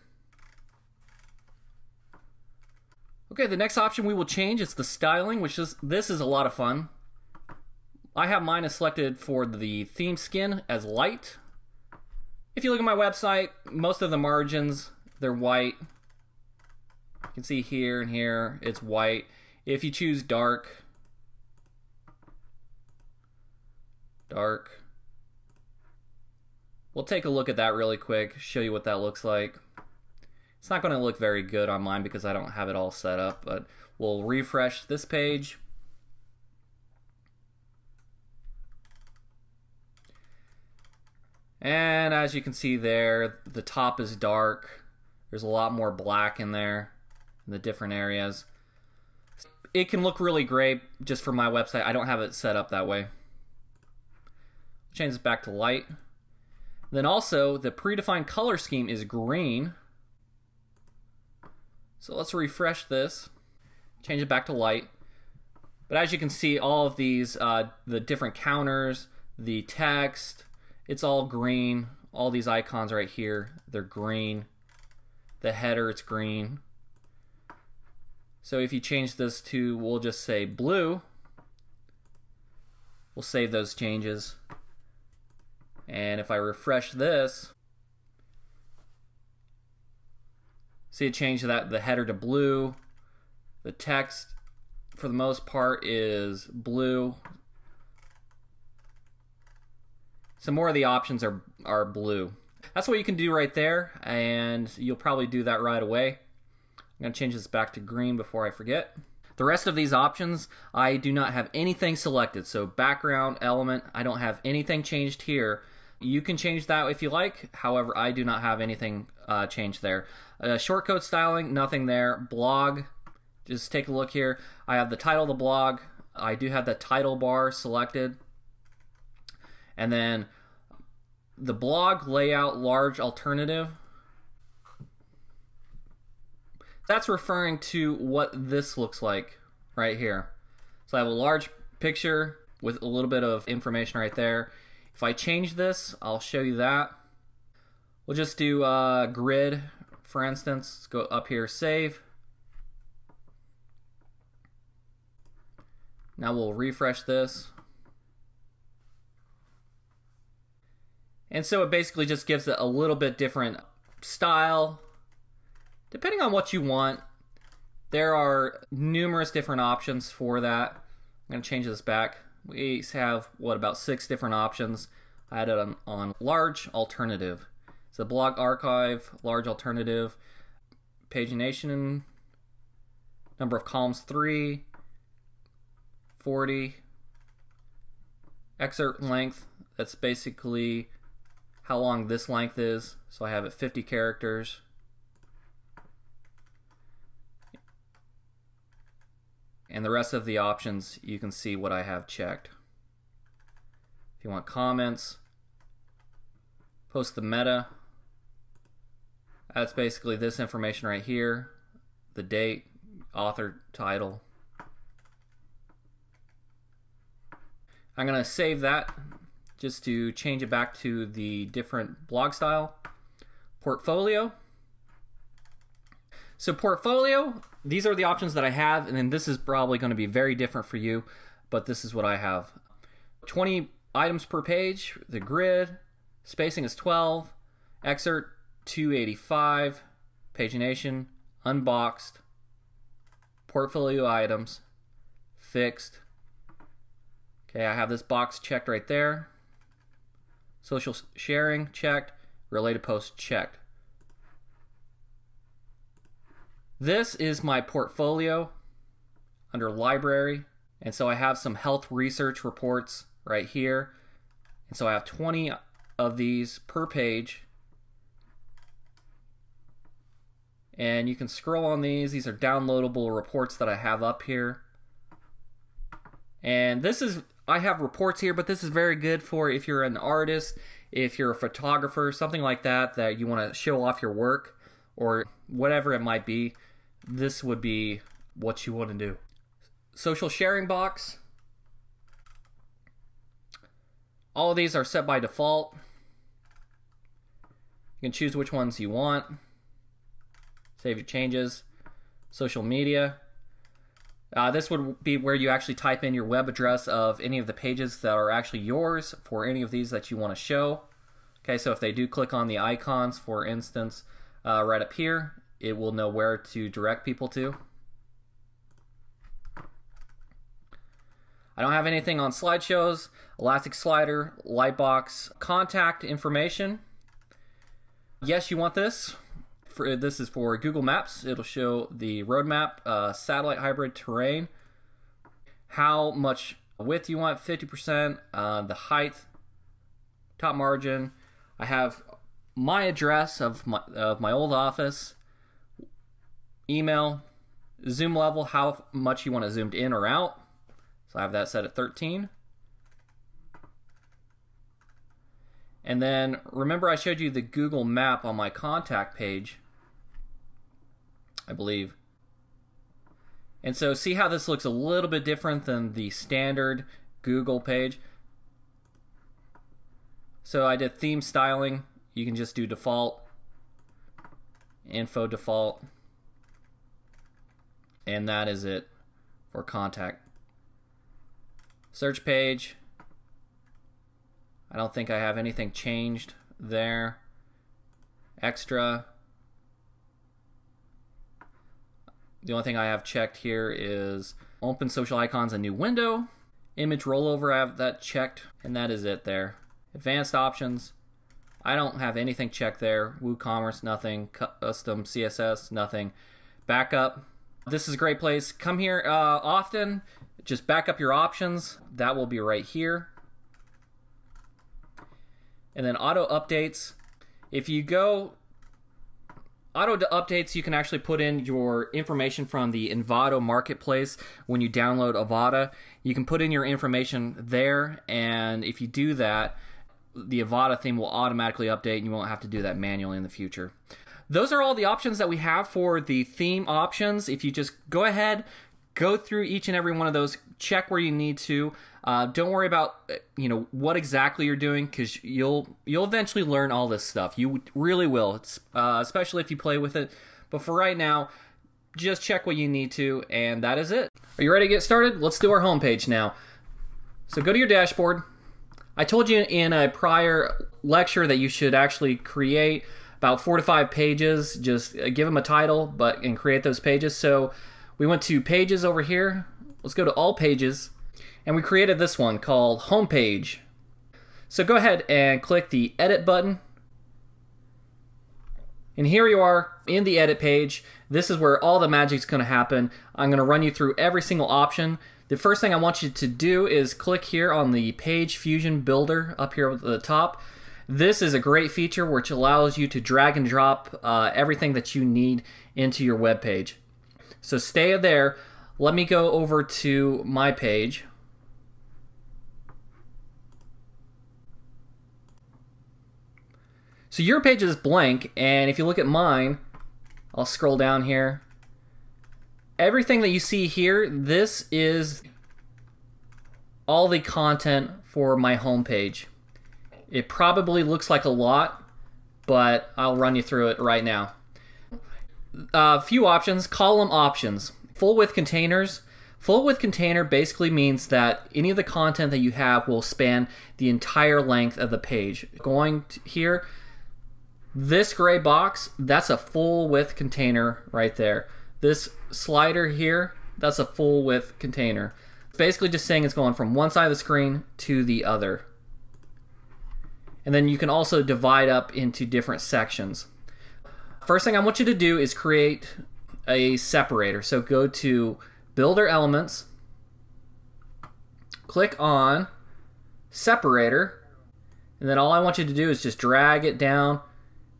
Okay, the next option we will change is the styling, which is, this is a lot of fun. I have mine as selected for the theme skin as light. If you look at my website, most of the margins, they're white. You can see here and here, it's white. If you choose dark, we'll take a look at that really quick, show you what that looks like. It's not going to look very good on mine because I don't have it all set up, but we'll refresh this page. And as you can see there, the top is dark. There's a lot more black in there, in the different areas. It can look really great just for my website. I don't have it set up that way. Change this back to light. Then also, the predefined color scheme is green. So let's refresh this, change it back to light. But as you can see, all of these, the different counters, the text, it's all green. All these icons right here, they're green. The header, it's green. So if you change this to, we'll just say blue, we'll save those changes. And if I refresh this, see it changed that, the header to blue. The text, for the most part, is blue. Some more of the options are blue. That's what you can do right there, and you'll probably do that right away. I'm going to change this back to green before I forget. The rest of these options, I do not have anything selected. So background, element, I don't have anything changed here. You can change that if you like. However, I do not have anything changed there. Shortcode styling, nothing there. Blog, just take a look here. I have the title of the blog. I do have the title bar selected. And then the blog layout large alternative. That's referring to what this looks like right here. So I have a large picture with a little bit of information right there. If I change this, I'll show you that. We'll just do grid, for instance. Let's go up here, save. Now we'll refresh this. And so it basically just gives it a little bit different style. Depending on what you want, there are numerous different options for that. I'm going to change this back. We have, what, about 6 different options. I added on large alternative. So blog archive, large alternative, pagination, number of columns 3, 40, excerpt length. That's basically how long this length is. So I have it 50 characters. And the rest of the options, you can see what I have checked. If you want comments, post the meta. That's basically this information right here, the date, author, title. I'm going to save that just to change it back to the different blog style. Portfolio. So portfolio, these are the options that I have, and then this is probably going to be very different for you, but this is what I have. 20 items per page, the grid, spacing is 12, excerpt 285, pagination, unboxed, portfolio items, fixed. Okay, I have this box checked right there. Social sharing checked, related posts checked. This is my portfolio under library, and so I have some health research reports right here, and so I have 20 of these per page, and you can scroll on these. These are downloadable reports that I have up here, and this is, I have reports here, but this is very good for if you're an artist, if you're a photographer, something like that, that you want to show off your work or whatever it might be. This would be what you want to do. Social sharing box. All of these are set by default. You can choose which ones you want. Save your changes. Social media. This would be where you actually type in your web address of any of the pages that are actually yours for any of these that you want to show. Okay, so if they do click on the icons, for instance, right up here, it will know where to direct people to. I don't have anything on slideshows, Elastic Slider, Lightbox, contact information. Yes, you want this. This is for Google Maps. It'll show the roadmap, satellite hybrid terrain, how much width you want, 50%, the height, top margin. I have my address of my old office, email, zoom level, how much you want it zoomed in or out. So I have that set at 13. And then remember I showed you the Google map on my contact page, I believe. And so see how this looks a little bit different than the standard Google page. So I did theme styling. You can just do default, info default, and that is it for contact. Search page, I don't think I have anything changed there. Extra, the only thing I have checked here is open social icons, a new window, image rollover, I have that checked, and that is it there. Advanced options, I don't have anything checked there. WooCommerce, nothing. Custom CSS, nothing. Backup. This is a great place. Come here often. Just back up your options. That will be right here. and then auto updates. If you go auto updates, you can actually put in your information from the Envato marketplace. When you download Avada, you can put in your information there, and if you do that, the Avada theme will automatically update and you won't have to do that manually in the future. Those are all the options that we have for the theme options. If you just go ahead, go through each and every one of those, check where you need to. Don't worry about what exactly you're doing, because you'll eventually learn all this stuff. You really will, especially if you play with it. But for right now, just check what you need to, and that is it. Are you ready to get started? Let's do our homepage now. So go to your dashboard. I told you in a prior lecture that you should actually create about 4 to 5 pages. Just give them a title, and create those pages. So we went to pages over here. Let's go to all pages, and we created this one called homepage. So go ahead and click the edit button, and here you are in the edit page. This is where all the magic's going to happen. I'm going to run you through every single option. The first thing I want you to do is click here on the Page Fusion Builder up here at the top. This is a great feature which allows you to drag and drop everything that you need into your web page. So stay there. Let me go over to my page. So your page is blank, and if you look at mine, I'll scroll down here. Everything that you see here, this is all the content for my homepage. It probably looks like a lot, but I'll run you through it right now. A few options, column options. Full width containers. Full width container basically means that any of the content that you have will span the entire length of the page. Going here, this gray box, that's a full width container right there. This slider here, that's a full width container. It's basically just saying it's going from one side of the screen to the other. And then you can also divide up into different sections. First thing I want you to do is create a separator. So go to Builder Elements, click on Separator, and then all I want you to do is just drag it down,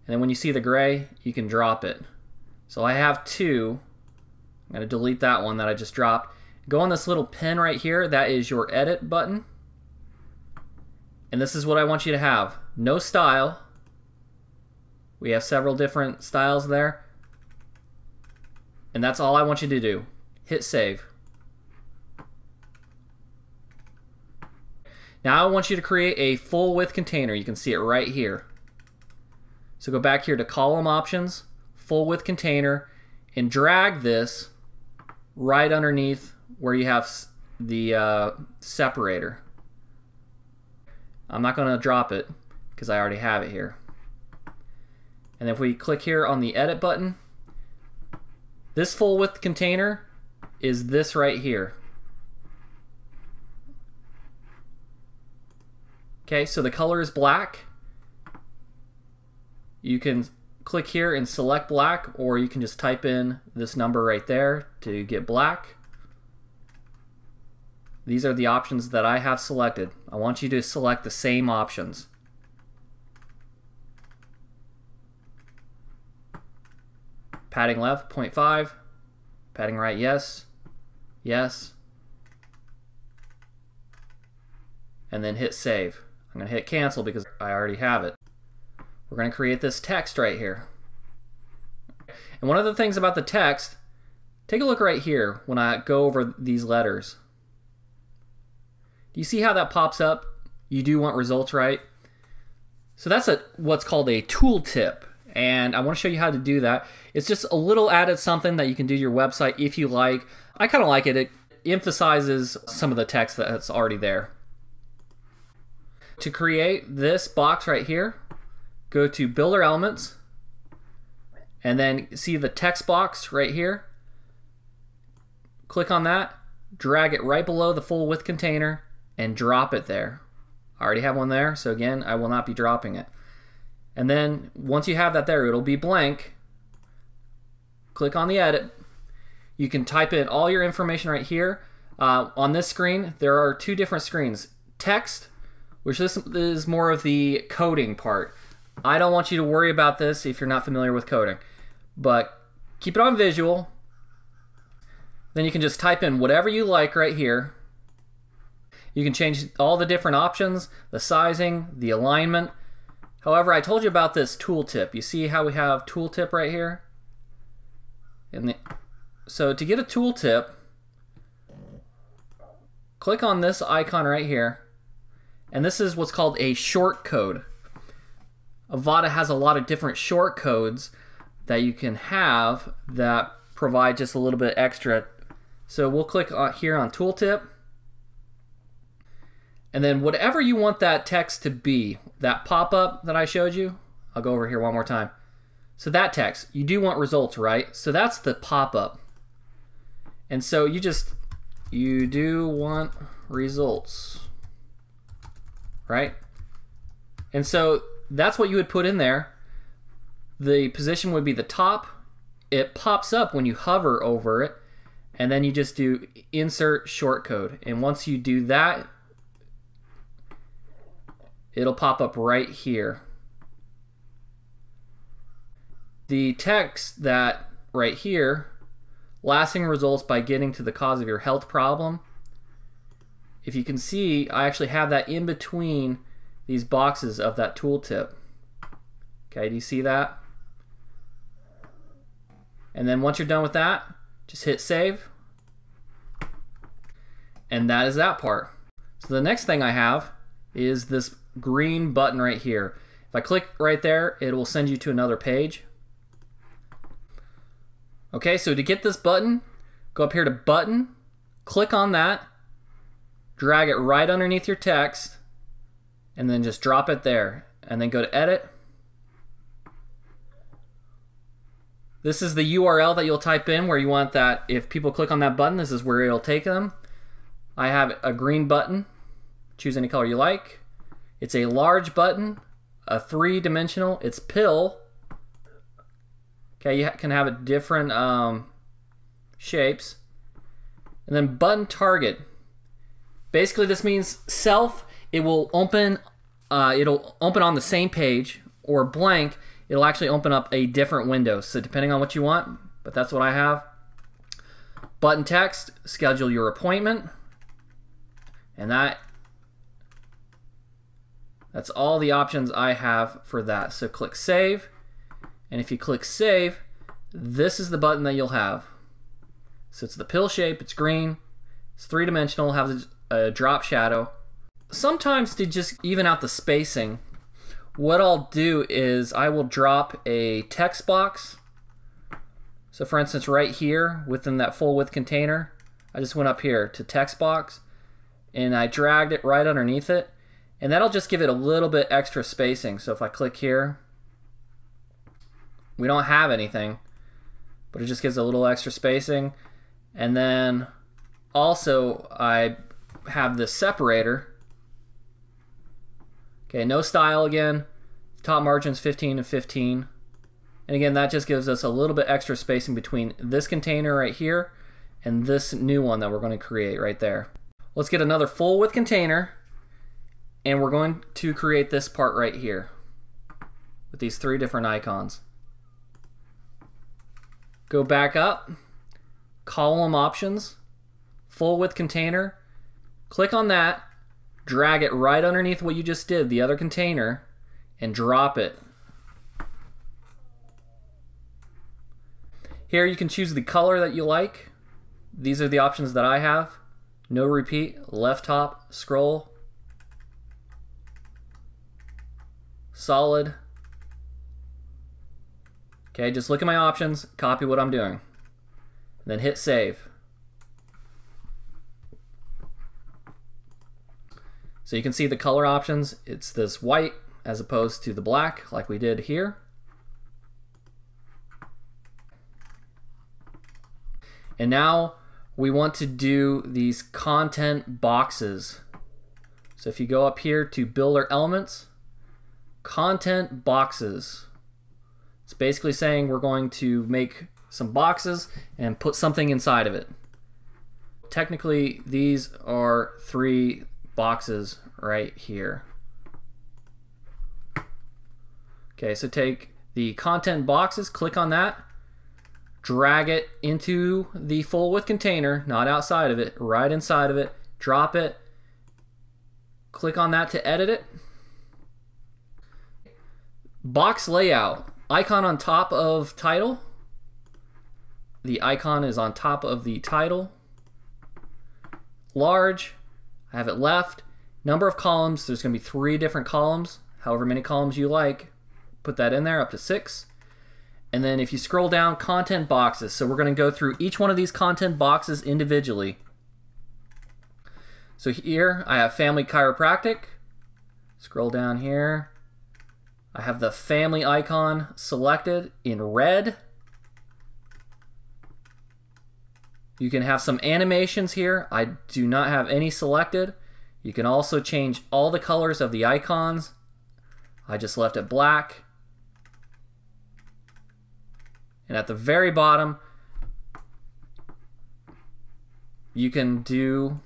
and then when you see the gray, you can drop it. So I have two. I'm going to delete that one that I just dropped. Go on this little pin right here. That is your edit button. And this is what I want you to have. No style. We have several different styles there. And that's all I want you to do. Hit save. Now I want you to create a full width container. You can see it right here. So go back here to column options, full width container, and drag this right underneath where you have the separator. I'm not going to drop it because I already have it here. And if we click here on the edit button, this full width container is this right here. Okay, so the color is black. You can click here and select black, or you can just type in this number right there to get black. These are the options that I have selected. I want you to select the same options. Padding left, 0.5. Padding right, yes. Yes. And then hit save. I'm going to hit cancel because I already have it. We're going to create this text right here. And one of the things about the text, take a look right here when I go over these letters. Do you see how that pops up? You do want results, right? So that's what's called a tooltip, and I want to show you how to do that. It's just a little added something that you can do to your website if you like. I kind of like it. It emphasizes some of the text that's already there. To create this box right here, go to Builder Elements, and then see the text box right here. Click on that, drag it right below the full width container, and drop it there. I already have one there, so again, I will not be dropping it. And then once you have that there, it'll be blank. Click on the edit. You can type in all your information right here. On this screen, there are two different screens. Text, which this is more of the coding part. I don't want you to worry about this if you're not familiar with coding, but keep it on visual. Then you can just type in whatever you like right here. You can change all the different options, the sizing, the alignment. However, I told you about this tooltip. You see how we have tooltip right here? So to get a tooltip, click on this icon right here, and this is what's called a short code. Avada has a lot of different short codes that you can have that provide just a little bit extra. So we'll click here on tooltip, and then whatever you want that text to be, that pop-up that I showed you, I'll go over here one more time. So that text, you do want results, right? So that's the pop-up. And so you do want results, right? And so that's what you would put in there. The position would be the top. It pops up when you hover over it, and then you just do insert short code. And once you do that, it'll pop up right here. The text that right here, lasting results by getting to the cause of your health problem. If you can see, I actually have that in between these boxes of that tooltip. Okay, do you see that? And then once you're done with that, just hit save. And that is that part. So the next thing I have is this green button right here. If I click right there, it will send you to another page. Okay, so to get this button, go up here to button, click on that, drag it right underneath your text, and then just drop it there, and then go to edit. This is the URL that you'll type in where you want that. If people click on that button, this is where it'll take them. I have a green button. Choose any color you like. It's a large button, a three-dimensional, it's pill. Okay, you can have it different shapes. And then button target. Basically this means self, it will open, on the same page, or blank, it'll actually open up a different window. So depending on what you want, but that's what I have. Button text, schedule your appointment. And that's all the options I have for that. So click save. And if you click save, this is the button that you'll have. So it's the pill shape, it's green, it's three-dimensional, has a drop shadow. Sometimes to just even out the spacing, what I'll do is I will drop a text box. So for instance, right here within that full width container, I just went up here to text box and I dragged it right underneath it. And that'll just give it a little bit extra spacing. So if I click here, we don't have anything, but it just gives a little extra spacing. And then also I have this separator. Okay, no style again, top margins 15 and 15. And again, that just gives us a little bit extra spacing between this container right here and this new one that we're going to create right there. Let's get another full width container, and we're going to create this part right here with these three different icons. Go back up, column options, full width container, click on that, drag it right underneath what you just did, the other container, and drop it. Here you can choose the color that you like. These are the options that I have. No repeat, left top, scroll, solid. Okay, just look at my options, copy what I'm doing, and then hit save. So you can see the color options. It's this white as opposed to the black like we did here. And now we want to do these content boxes. So if you go up here to builder elements, content boxes. It's basically saying we're going to make some boxes and put something inside of it. Technically, these are three boxes right here. Okay, so take the content boxes, click on that, drag it into the full width container, not outside of it, right inside of it, drop it, click on that to edit it. Box layout, icon on top of title. The icon is on top of the title. Large, I have it left. Number of columns, there's gonna be 3 different columns, however many columns you like. Put that in there, up to 6. And then if you scroll down, content boxes. So we're gonna go through each one of these content boxes individually. So here I have family chiropractic. Scroll down here. I have the family icon selected in red. You can have some animations here. I do not have any selected. You can also change all the colors of the icons. I just left it black. And at the very bottom, you can do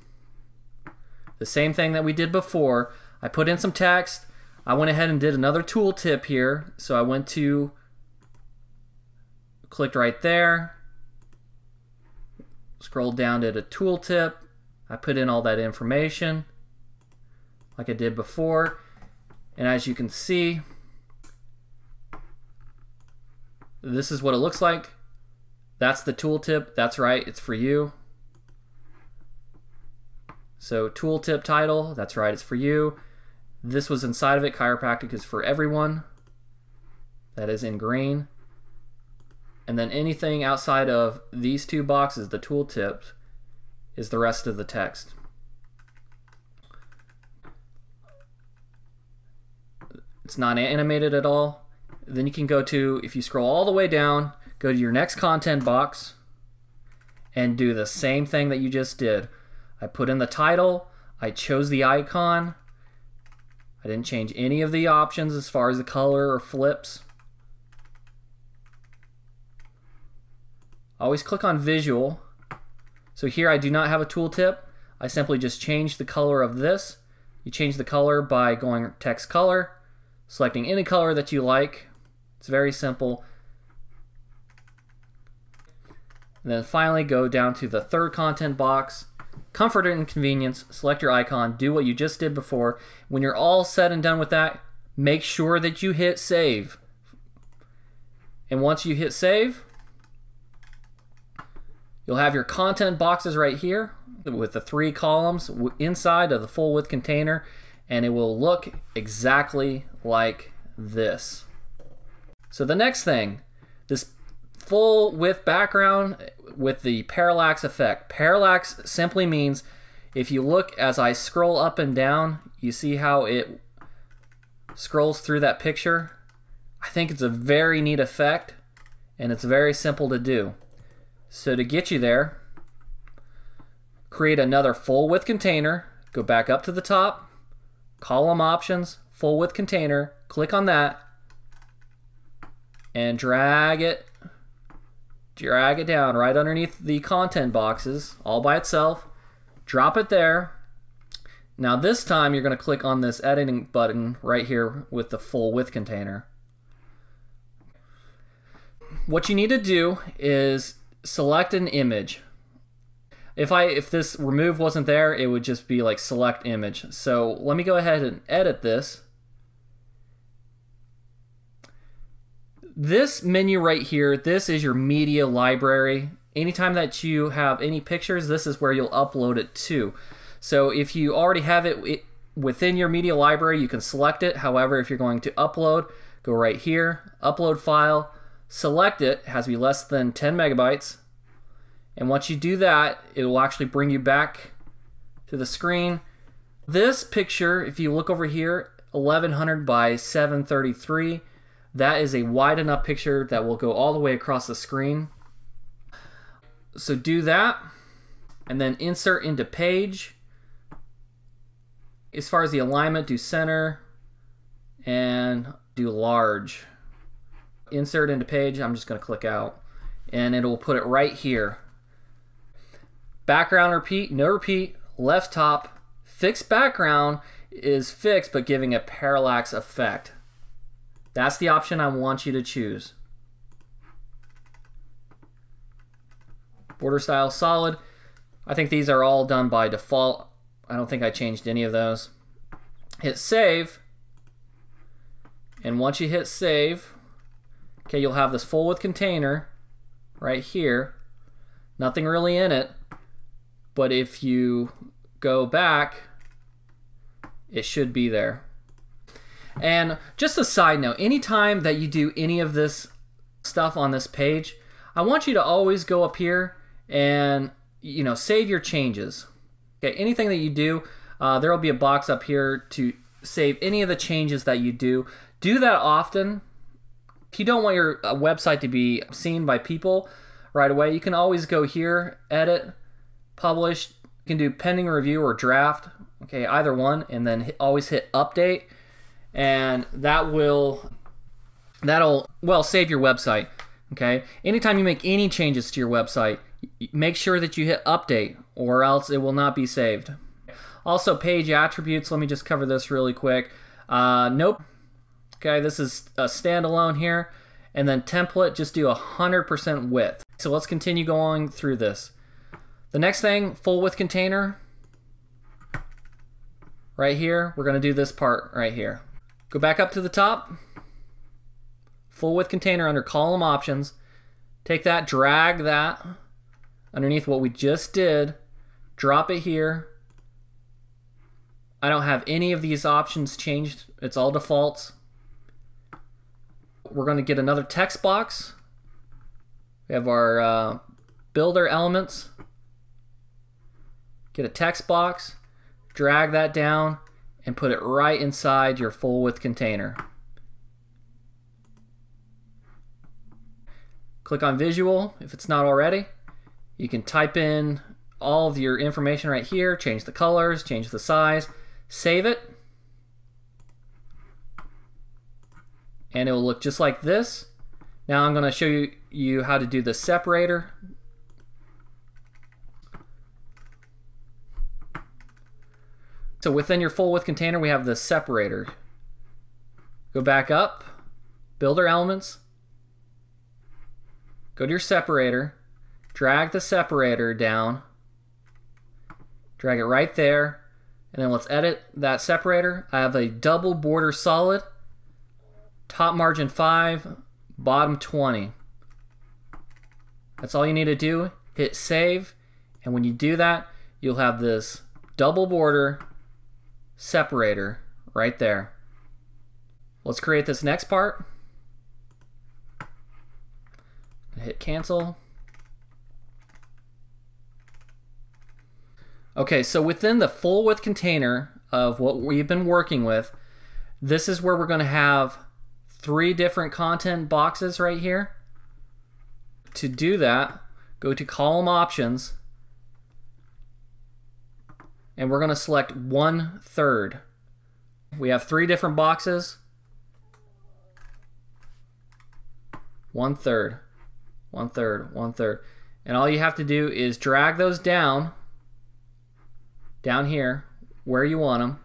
the same thing that we did before. I put in some text. I went ahead and did another tooltip here. So I went to, clicked right there, scrolled down to the tooltip. I put in all that information like I did before. And as you can see, this is what it looks like. That's the tooltip. That's right, it's for you. So tooltip title, that's right, it's for you. This was inside of it. Chiropractic is for everyone. That is in green. And then anything outside of these 2 boxes, the tooltips, is the rest of the text. It's not animated at all. Then you can go to, if you scroll all the way down, go to your next content box and do the same thing that you just did. I put in the title, I chose the icon, I didn't change any of the options as far as the color or flips. Always click on visual. So here I do not have a tooltip. I simply just change the color of this. You change the color by going text color, selecting any color that you like. It's very simple. And then finally go down to the 3rd content box. Comfort and convenience, select your icon, do what you just did before. When you're all said and done with that, make sure that you hit save. And once you hit save, you'll have your content boxes right here with the 3 columns inside of the full width container, and it will look exactly like this. So the next thing, this full width background with the parallax effect. Parallax simply means if you look as I scroll up and down, you see how it scrolls through that picture. I think it's a very neat effect and it's very simple to do. So to get you there, create another full width container, go back up to the top, column options, full width container, click on that and drag it. Drag it down right underneath the content boxes all by itself. Drop it there. Now this time you're going to click on this editing button right here with the full width container. What you need to do is select an image. If this remove wasn't there, it would just be like select image. So let me go ahead and edit this. This menu right here, this is your media library. Anytime that you have any pictures, this is where you'll upload it to. So if you already have it within your media library, you can select it. However, if you're going to upload, go right here, upload file, select it. It has to be less than 10 megabytes. And once you do that, it will actually bring you back to the screen. This picture, if you look over here, 1100 by 733. That is a wide enough picture that will go all the way across the screen. So do that and then insert into page. As far as the alignment, do center and do large. Insert into page, I'm just going to click out and it'll put it right here. Background repeat, no repeat, left top. Fixed background is fixed but giving a parallax effect. That's the option I want you to choose. Border style solid. I think these are all done by default. I don't think I changed any of those. Hit save. And once you hit save, okay, you'll have this full width container right here. Nothing really in it, but if you go back, it should be there. And just a side note, anytime that you do any of this stuff on this page, I want you to always go up here and, you know, save your changes. Okay, anything that you do, there will be a box up here to save any of the changes that you do. Do that often. If you don't want your website to be seen by people right away, you can always go here, edit, publish. You can do pending review or draft, okay, either one, and then always hit update, and that'll save your website, okay? Anytime you make any changes to your website, make sure that you hit update, or else it will not be saved. Also, page attributes, let me just cover this really quick. Nope. Okay, this is a standalone here. And then template, just do 100% width. So let's continue going through this. The next thing, full width container. Right here, we're gonna do this part right here. Go back up to the top. Full width container under column options. Take that, drag that underneath what we just did. Drop it here. I don't have any of these options changed. It's all defaults. We're going to get another text box. We have our builder elements. Get a text box, drag that down, and put it right inside your full width container. Click on visual if it's not already. You can type in all of your information right here, change the colors, change the size, save it. And it will look just like this. Now I'm going to show you how to do the separator. So within your full width container, we have the separator. Go back up, builder elements, go to your separator, drag the separator down, drag it right there, and then let's edit that separator. I have a double border solid. Top margin 5, bottom 20. That's all you need to do. Hit save, and when you do that, you'll have this double border separator right there. Let's create this next part. Hit cancel. Okay, so within the full width container of what we've been working with, this is where we're going to have 3 different content boxes right here. To do that, go to column options, and we're going to select 1/3. We have 3 different boxes. 1/3, 1/3, 1/3. And all you have to do is drag those down here where you want them.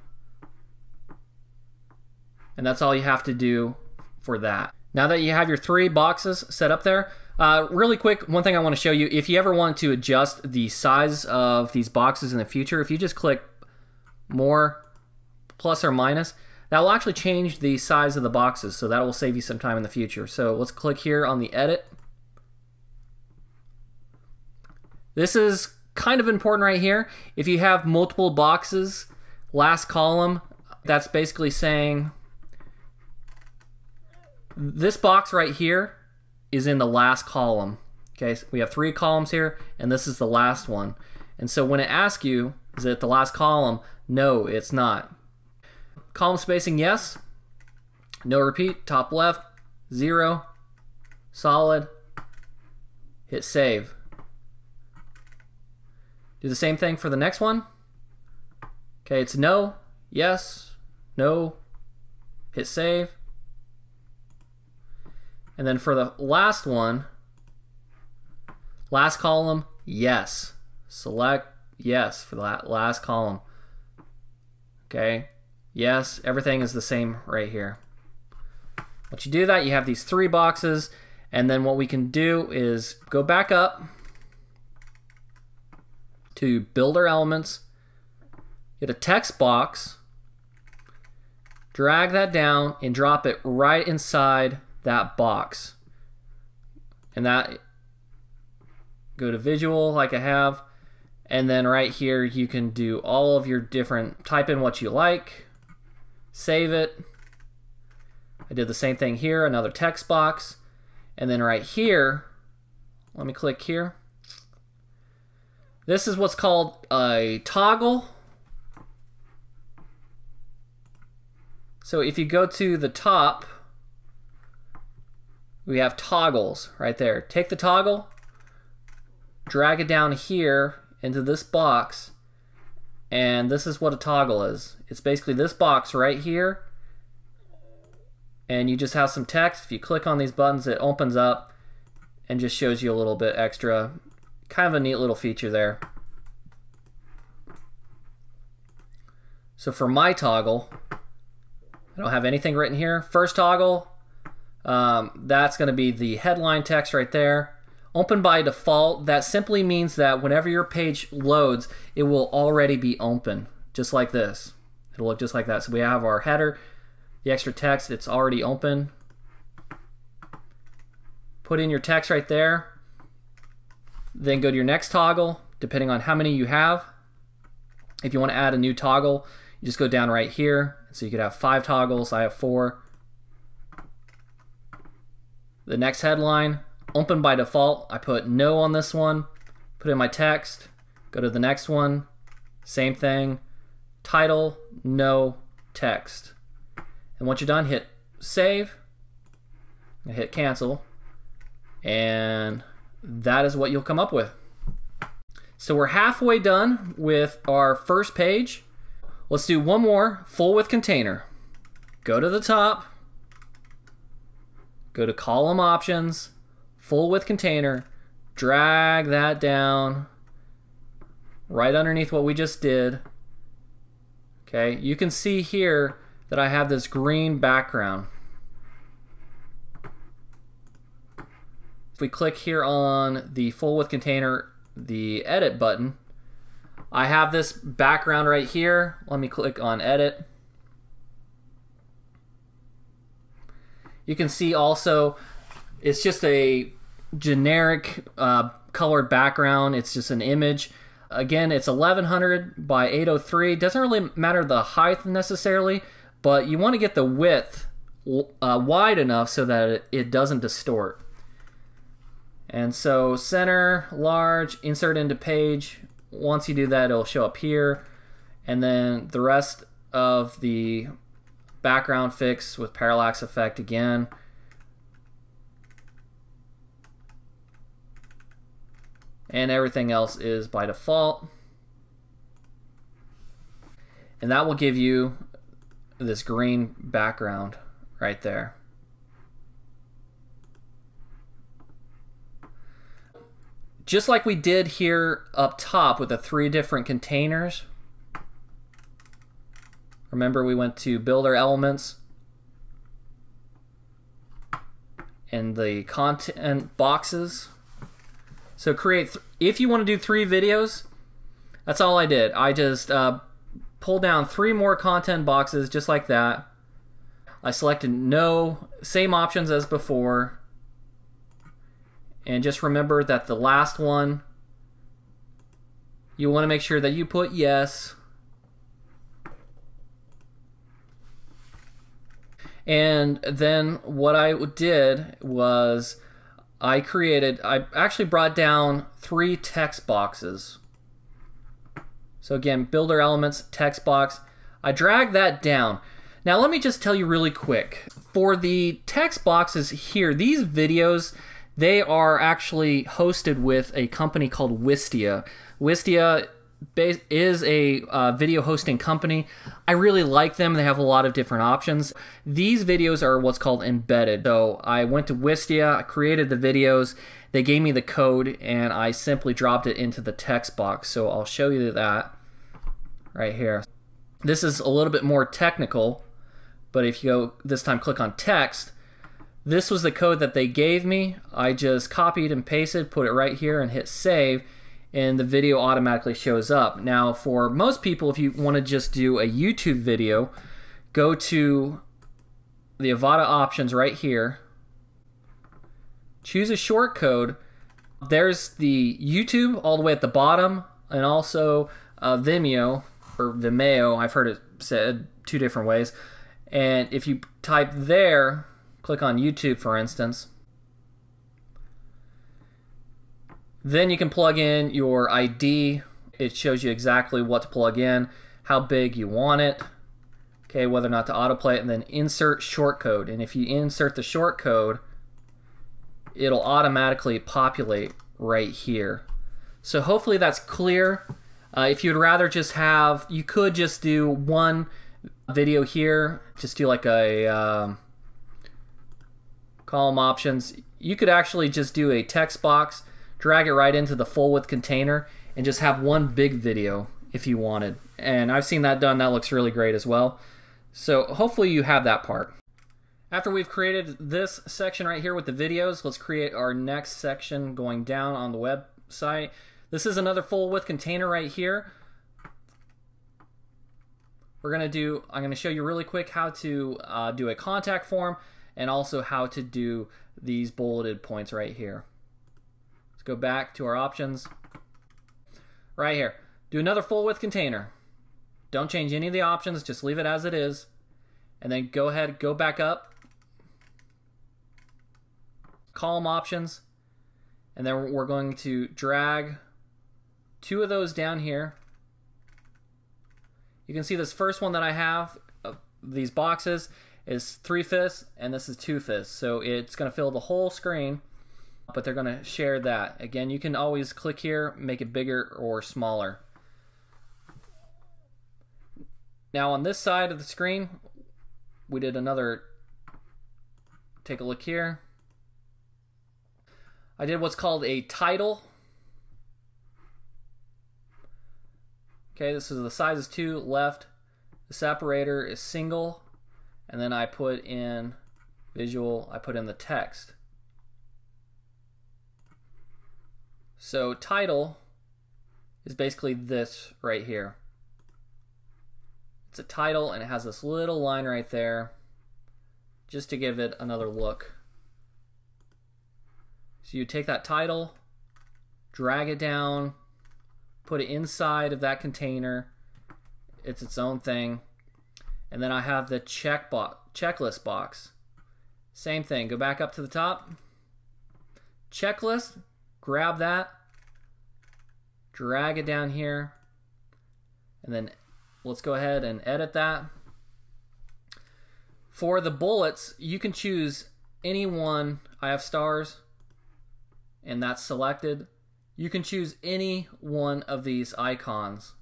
And that's all you have to do for that. Now that you have your 3 boxes set up there, really quick, one thing I want to show you, if you ever want to adjust the size of these boxes in the future, if you just click more, plus or minus, that will actually change the size of the boxes, so that will save you some time in the future. So let's click here on the edit. This is kind of important right here. If you have multiple boxes, last column, that's basically saying this box right here is in the last column. Okay, so we have 3 columns here, and this is the last one. And so when it asks you, is it the last column? No, it's not. Column spacing, yes. No repeat, top left, 0, solid. Hit save. Do the same thing for the next one. Okay, it's no, yes, no. Hit save. And then for the last one, last column, yes. Select yes for that last column. Okay, yes, everything is the same right here. Once you do that, you have these three boxes, and then what we can do is go back up to Builder Elements, get a text box, drag that down and drop it right inside that box. And that, go to Visual like I have, and then right here you can do all of your different, type in what you like, save it. I did the same thing here, another text box, and then right here, let me click here. This is what's called a toggle. So if you go to the top, we have toggles right there. Take the toggle, drag it down here into this box, and this is what a toggle is. It's basically this box right here, and you just have some text. If you click on these buttons, it opens up and just shows you a little bit extra. Kind of a neat little feature there. So for my toggle, I don't have anything written here. First toggle, that's going to be the headline text right there. Open by default, that simply means that whenever your page loads, it will already be open, just like this. It'll look just like that. So we have our header, the extra text, it's already open. Put in your text right there. Then go to your next toggle, depending on how many you have. If you want to add a new toggle, you just go down right here. So you could have 5 toggles, I have 4. The next headline, open by default, I put no on this one, put in my text, go to the next one, same thing, title, no, text. And once you're done, hit save, and hit cancel, and that is what you'll come up with. So we're halfway done with our first page. Let's do one more, full with container. Go to the top, go to column options, full with container, drag that down right underneath what we just did. Okay, you can see here that I have this green background. If we click here on the full with container, the edit button, I have this background right here. Let me click on edit. You can see also, it's just a generic colored background. It's just an image. Again, it's 1100 by 803. Doesn't really matter the height necessarily, but you want to get the width wide enough so that it doesn't distort. And so center, large, insert into page. Once you do that, it'll show up here, and then the rest of the background fix with parallax effect again. And everything else is by default. And that will give you this green background right there. Just like we did here up top with the 3 different containers. Remember, we went to Builder Elements and the content boxes. So if you want to do 3 videos, that's all I did. I just pulled down 3 more content boxes just like that. I selected no, same options as before. And just remember that the last one, you want to make sure that you put yes. And then what I did was I actually brought down 3 text boxes. So again, Builder Elements, text box. I dragged that down. Now let me just tell you really quick. For the text boxes here, these videos, they are actually hosted with a company called Wistia. Wistia is a video hosting company. I really like them. They have a lot of different options. These videos are what's called embedded. So I went to Wistia, I created the videos, they gave me the code, and I simply dropped it into the text box. So I'll show you that right here. This is a little bit more technical, but if you go this time, click on text, This was the code that they gave me. I just copied and pasted, put it right here and hit save, and the video automatically shows up. Now for most people, if you want to just do a YouTube video, go to the Avada options right here, choose a short code. There's the YouTube all the way at the bottom, and also Vimeo or Vimeo, I've heard it said two different ways. And if you type there, click on YouTube for instance, then you can plug in your ID. It shows you exactly what to plug in, how big you want it, okay, whether or not to autoplay it, and then insert short code. And if you insert the short code, it'll automatically populate right here. So hopefully that's clear. If you'd rather just have, you could just do one video here, just do like a column options. You could actually just do a text box, drag it right into the full width container, and just have one big video if you wanted. And I've seen that done. That looks really great as well. So hopefully you have that part. After we've created this section right here with the videos, let's create our next section going down on the website. This is another full width container right here. We're gonna do, I'm gonna show you really quick how to do a contact form, and also how to do these bulleted points right here. Let's go back to our options. Right here, do another full width container. Don't change any of the options, just leave it as it is. And then go ahead, go back up, column options, and then we're going to drag two of those down here. You can see this first one that I have, these boxes, is 3/5 and this is 2/5. So it's going to fill the whole screen, but they're going to share that. Again, you can always click here, make it bigger or smaller. Now on this side of the screen, we did another, take a look here. I did what's called a title. Okay, this is the size is 2, left, the separator is single, and then I put in visual, I put in the text. So title is basically this right here. It's a title and it has this little line right there just to give it another look. So you take that title, drag it down, put it inside of that container. It's its own thing. And then I have the checklist box. Same thing, go back up to the top. Checklist, grab that, drag it down here, and then let's go ahead and edit that. For the bullets, you can choose any one. I have stars, and that's selected. You can choose any one of these icons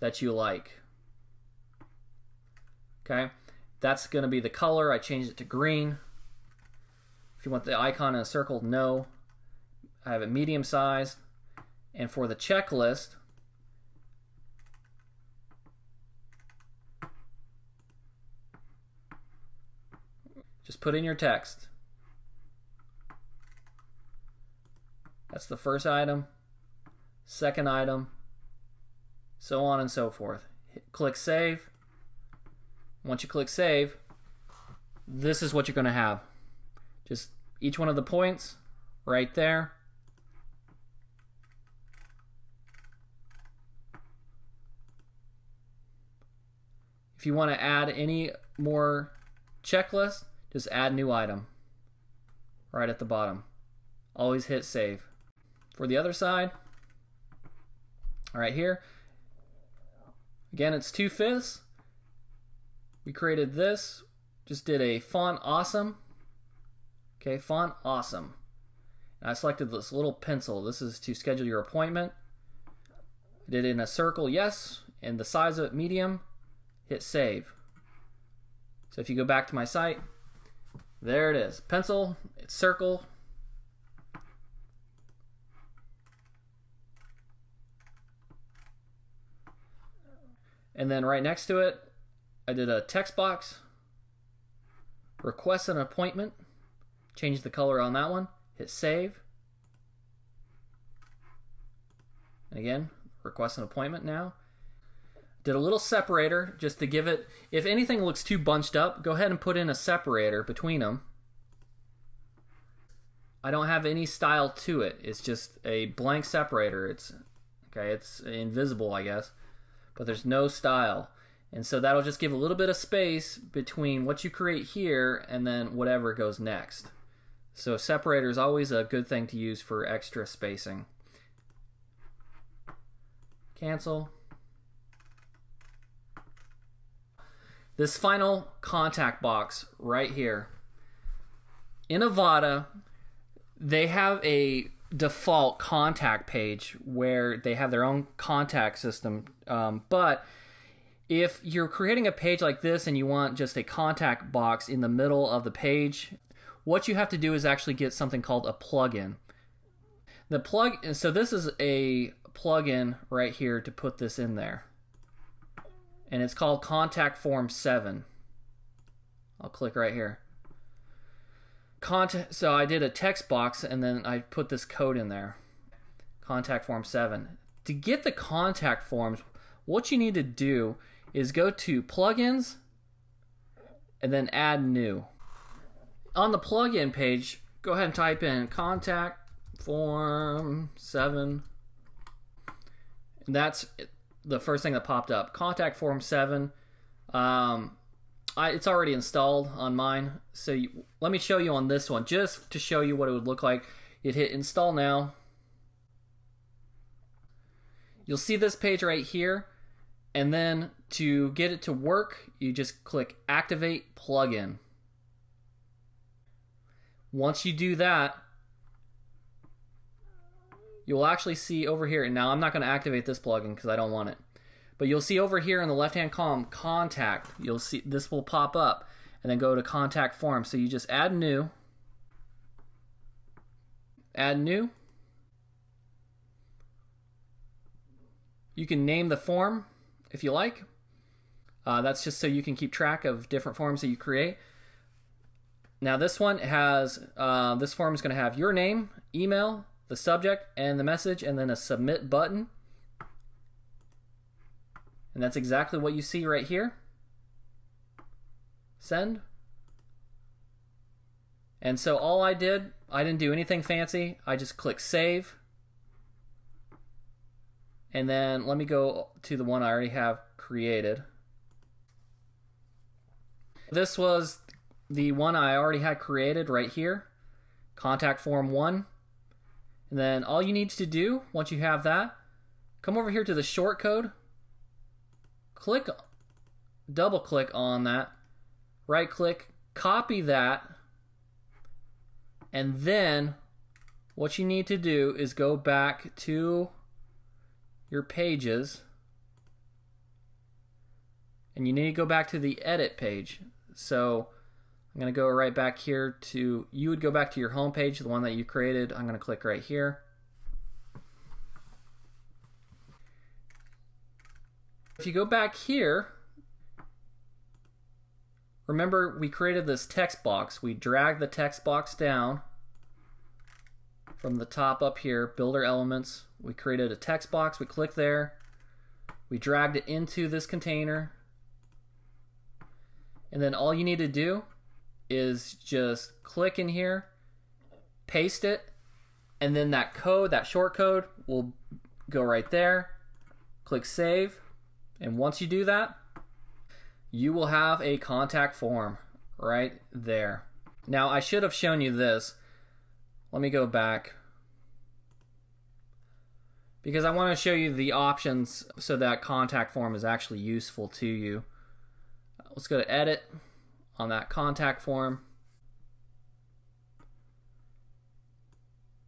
that you like. Okay, that's going to be the color. I changed it to green. If you want the icon in a circle, no. I have it medium sized. And for the checklist, just put in your text. That's the first item, second item, so on and so forth. Click save. Once you click save, this is what you're going to have. Just each one of the points right there. If you want to add any more checklist, just add new item right at the bottom. Always hit save. For the other side, right here, again, it's 2/5. We created this, just did a Font Awesome. Okay, Font Awesome. And I selected this little pencil. This is to schedule your appointment. I did it in a circle, yes, and the size of it, medium. Hit save. So if you go back to my site, there it is. Pencil, it's circle. And then right next to it, I did a text box, request an appointment. change the color on that one, hit save. And again, request an appointment now. Did a little separator just to give it, if anything looks too bunched up, go ahead and put in a separator between them. I don't have any style to it. It's just a blank separator. It's okay, it's invisible, I guess, but there's no style. And so that'll just give a little bit of space between what you create here and then whatever goes next. So separator is always a good thing to use for extra spacing. Cancel. This final contact box right here. In Avada, they have a default contact page where they have their own contact system. But if you're creating a page like this and you want just a contact box in the middle of the page, what you have to do is actually get something called a plugin. So this is a plugin right here to put this in there. And it's called Contact Form 7. I'll click right here. So I did a text box and then I put this code in there. Contact Form 7. To get the contact forms, what you need to do is go to Plugins and then Add New. On the plugin page, go ahead and type in Contact Form 7. And that's it. The first thing that popped up, Contact Form 7. It's already installed on mine, so let me show you on this one, just to show you what it would look like. You'd hit install now. You'll see this page right here, and then to get it to work, you just click Activate Plugin. Once you do that, you'll actually see over here, and now I'm not going to activate this plugin because I don't want it, but you'll see over here in the left-hand column, Contact. You'll see this will pop up, and then go to Contact Form. So you just add new, You can name the form if you like. That's just so you can keep track of different forms that you create. Now this one has, this form is going to have your name, email, the subject and the message, and then a submit button. And that's exactly what you see right here. Send. And so all I did, I didn't do anything fancy. I just click save. And then let me go to the one I already have created. This was the one I already had created right here. Contact Form 1. And then all you need to do, once you have that, come over here to the short code, click, double click on that, right click, copy that, and then what you need to do is go back to your pages, and you need to go back to the edit page. So I'm going to go right back here to, you would go back to your home page, the one that you created. I'm going to click right here. If you go back here, remember we created this text box. We drag the text box down from the top up here, builder elements. We created a text box. We click there. We dragged it into this container. And then all you need to do is just click in here, paste it, and then that code, that short code, will go right there. Click save, and once you do that, you will have a contact form right there. Now I should have shown you this. Let me go back because I want to show you the options so that contact form is actually useful to you. Let's go to edit on that contact form.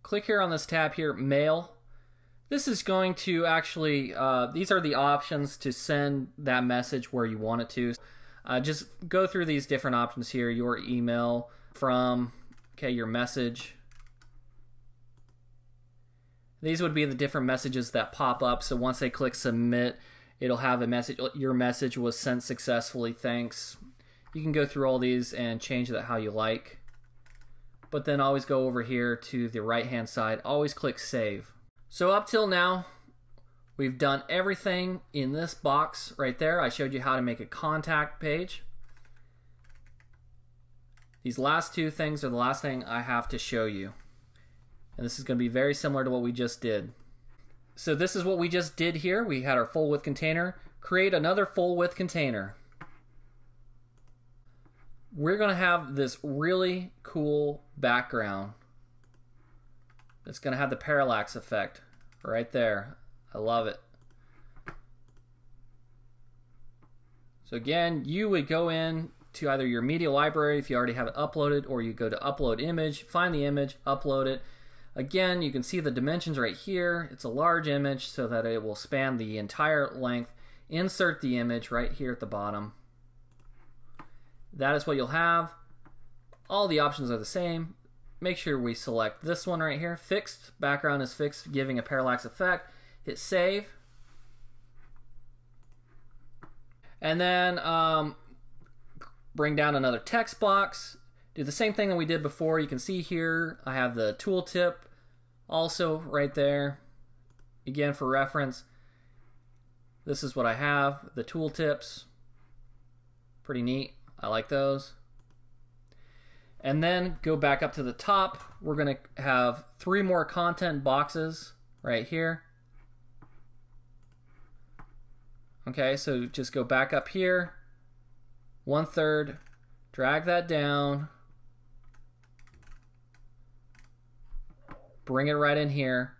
Click here on this tab here, mail. This is going to actually, these are the options to send that message where you want it to. Just go through these different options here, your email, from, okay, your message. These would be the different messages that pop up. So once they click submit, it'll have a message, your message was sent successfully, thanks. You can go through all these and change that how you like. but then always go over here to the right-hand side. Always click Save. So up till now, we've done everything in this box right there. I showed you how to make a contact page. These last two things are the last thing I have to show you. And this is going to be very similar to what we just did. So this is what we just did here. We had our full width container. Create another full width container. We're going to have this really cool background that's going to have the parallax effect right there. I love it. So again, you would go in to either your media library if you already have it uploaded, or you go to upload image, find the image, upload it. Again, you can see the dimensions right here. It's a large image so that it will span the entire length. Insert the image right here at the bottom. That is what you'll have. All the options are the same. Make sure we select this one right here. Fixed, background is fixed, giving a parallax effect. Hit save. And then bring down another text box. Do the same thing that we did before. You can see here I have the tooltip also right there. Again, for reference, this is what I have, the tooltips. Pretty neat. I like those. And then go back up to the top. We're going to have three more content boxes right here. Okay, so just go back up here, 1/3, drag that down, bring it right in here.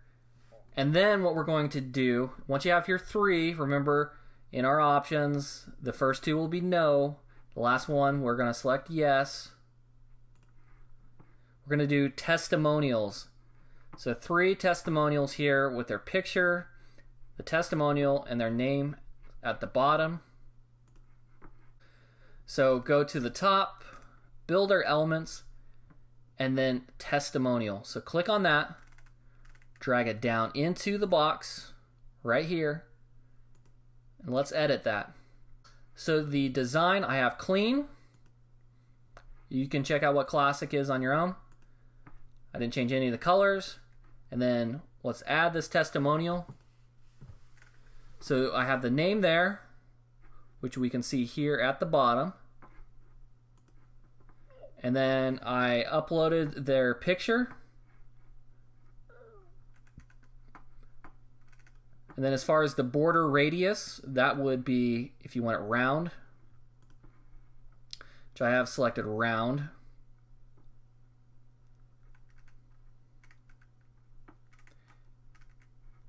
And then what we're going to do, once you have your three, remember in our options, the first two will be no. The last one, we're going to select yes. We're going to do testimonials. So three testimonials here with their picture, the testimonial, and their name at the bottom. So go to the top, builder elements, and then testimonial. So click on that, drag it down into the box right here, and let's edit that. So the design I have clean. You can check out what classic is on your own. I didn't change any of the colors. And then let's add this testimonial. So I have the name there, which we can see here at the bottom. And then I uploaded their picture. And then as far as the border radius, that would be if you want it round, which I have selected round.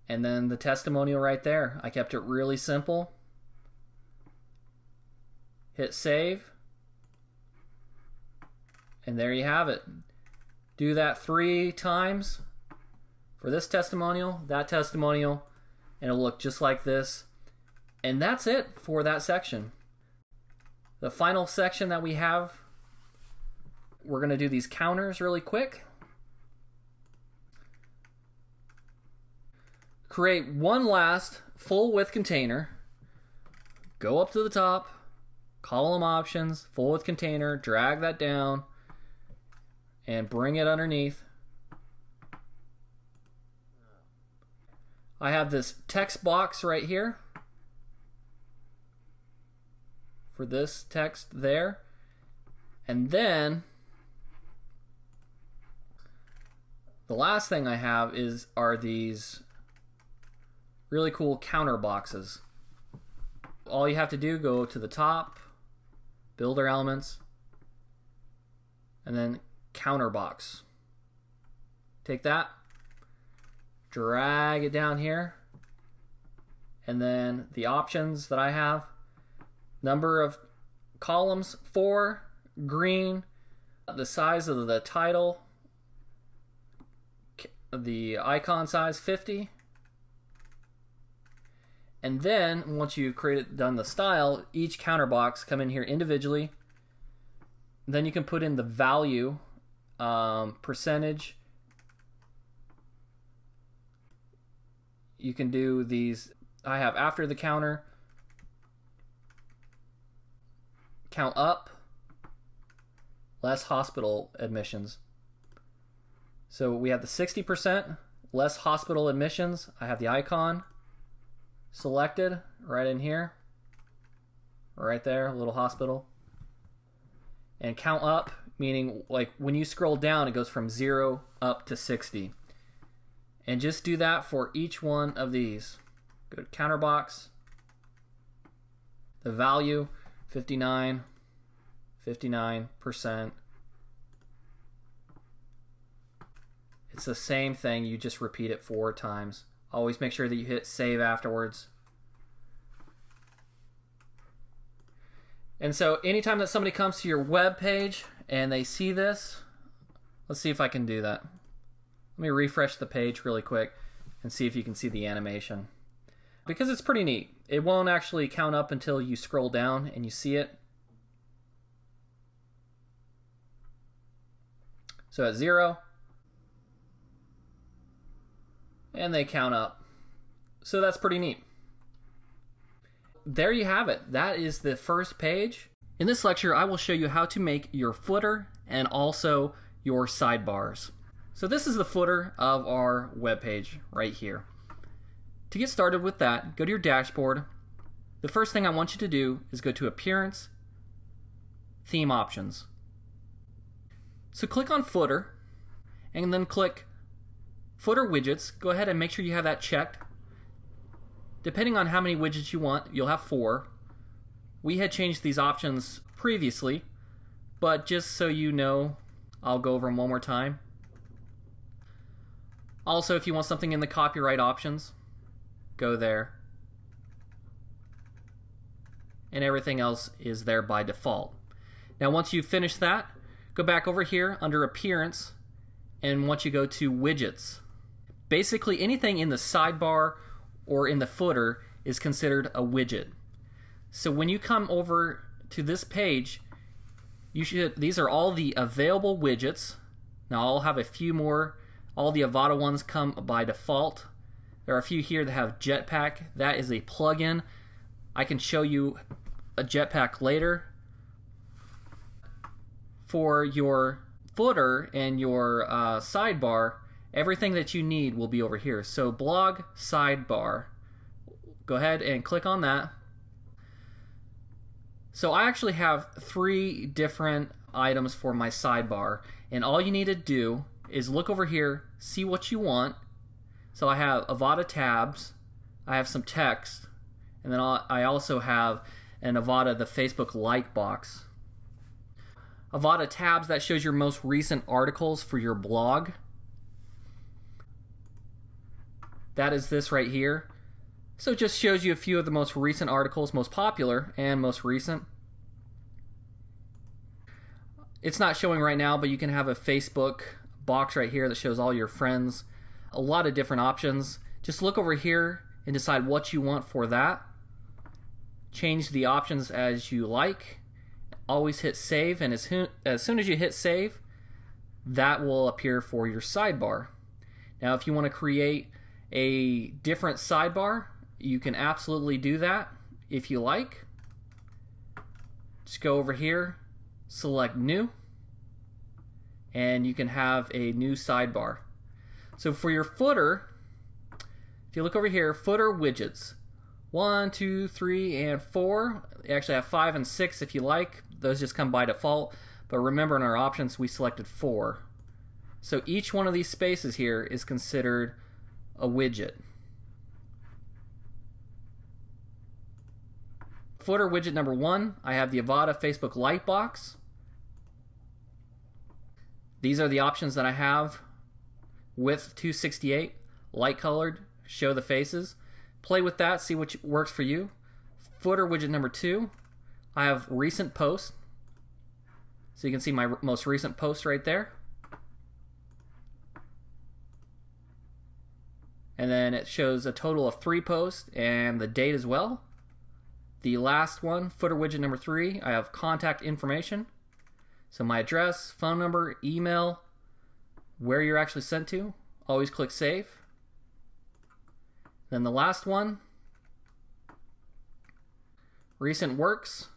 And then the testimonial right there. I kept it really simple. Hit save. And there you have it. Do that three times for this testimonial, that testimonial, and it'll look just like this. And that's it for that section. The final section that we have, we're going to do these counters really quick. Create one last full width container. Go up to the top, column options, full width container, drag that down and bring it underneath. I have this text box right here for this text there. And then the last thing I have are these really cool counter boxes. All you have to do, go to the top, builder elements, and then counter box. Take that, drag it down here, and then the options that I have, number of columns, 4, green, the size of the title, the icon size 50. And then once you've done the style, each counter box, come in here individually. Then you can put in the value, percentage. You can do these, I have after the counter, count up, less hospital admissions. So we have the 60% less hospital admissions. I have the icon selected right in here, right there, little hospital. And count up, meaning like when you scroll down, it goes from 0 up to 60. And just do that for each one of these. Go to counter box. The value, 59, 59%. It's the same thing, you just repeat it 4 times. Always make sure that you hit save afterwards. And so anytime that somebody comes to your web page and they see this, let's see if I can do that. Let me refresh the page really quick and see if you can see the animation. Because it's pretty neat. It won't actually count up until you scroll down and you see it. So at 0, and they count up. So that's pretty neat. There you have it. That is the first page. In this lecture, I will show you how to make your footer and also your sidebars. So this is the footer of our web page right here. To get started with that, go to your dashboard. The first thing I want you to do is go to Appearance, Theme Options. So click on Footer and then click Footer Widgets. Go ahead and make sure you have that checked. Depending on how many widgets you want, you'll have 4. We had changed these options previously, but just so you know, I'll go over them one more time. Also, if you want something in the copyright options, go there. And everything else is there by default. Now, once you finish that, go back over here under Appearance, and once you go to Widgets, basically anything in the sidebar or in the footer is considered a widget. So when you come over to this page, you should, these are all the available widgets. Now I'll have a few more. All the Avada ones come by default. There are a few here that have Jetpack. That is a plugin. I can show you a Jetpack later. For your footer and your sidebar, everything that you need will be over here. So blog sidebar, go ahead and click on that. So I actually have 3 different items for my sidebar, and all you need to do is look over here, see what you want. So I have Avada tabs, I have some text, and then I also have an Avada, the Facebook like box. Avada tabs, that shows your most recent articles for your blog. That is this right here. So it just shows you a few of the most recent articles, most popular and most recent. It's not showing right now, but you can have a Facebook box right here that shows all your friends. A lot of different options. Just look over here and decide what you want for that. Change the options as you like. Always hit save, and as soon as you hit save, that will appear for your sidebar. Now if you want to create a different sidebar, you can absolutely do that if you like. Just go over here, select new, and you can have a new sidebar. So for your footer, if you look over here, footer widgets, 1, 2, 3, and 4. You actually have 5 and 6 if you like. Those just come by default, but remember in our options we selected 4. So each one of these spaces here is considered a widget. Footer widget number 1, I have the Avada Facebook Lite box. These are the options that I have: width 268, light colored, show the faces. Play with that, see what works for you. Footer widget number 2, I have recent posts, so you can see my most recent post right there. And then it shows a total of 3 posts and the date as well. The last one, footer widget number 3, I have contact information. So my address, phone number, email, where you're actually sent to. Always click save. Then the last one, recent works.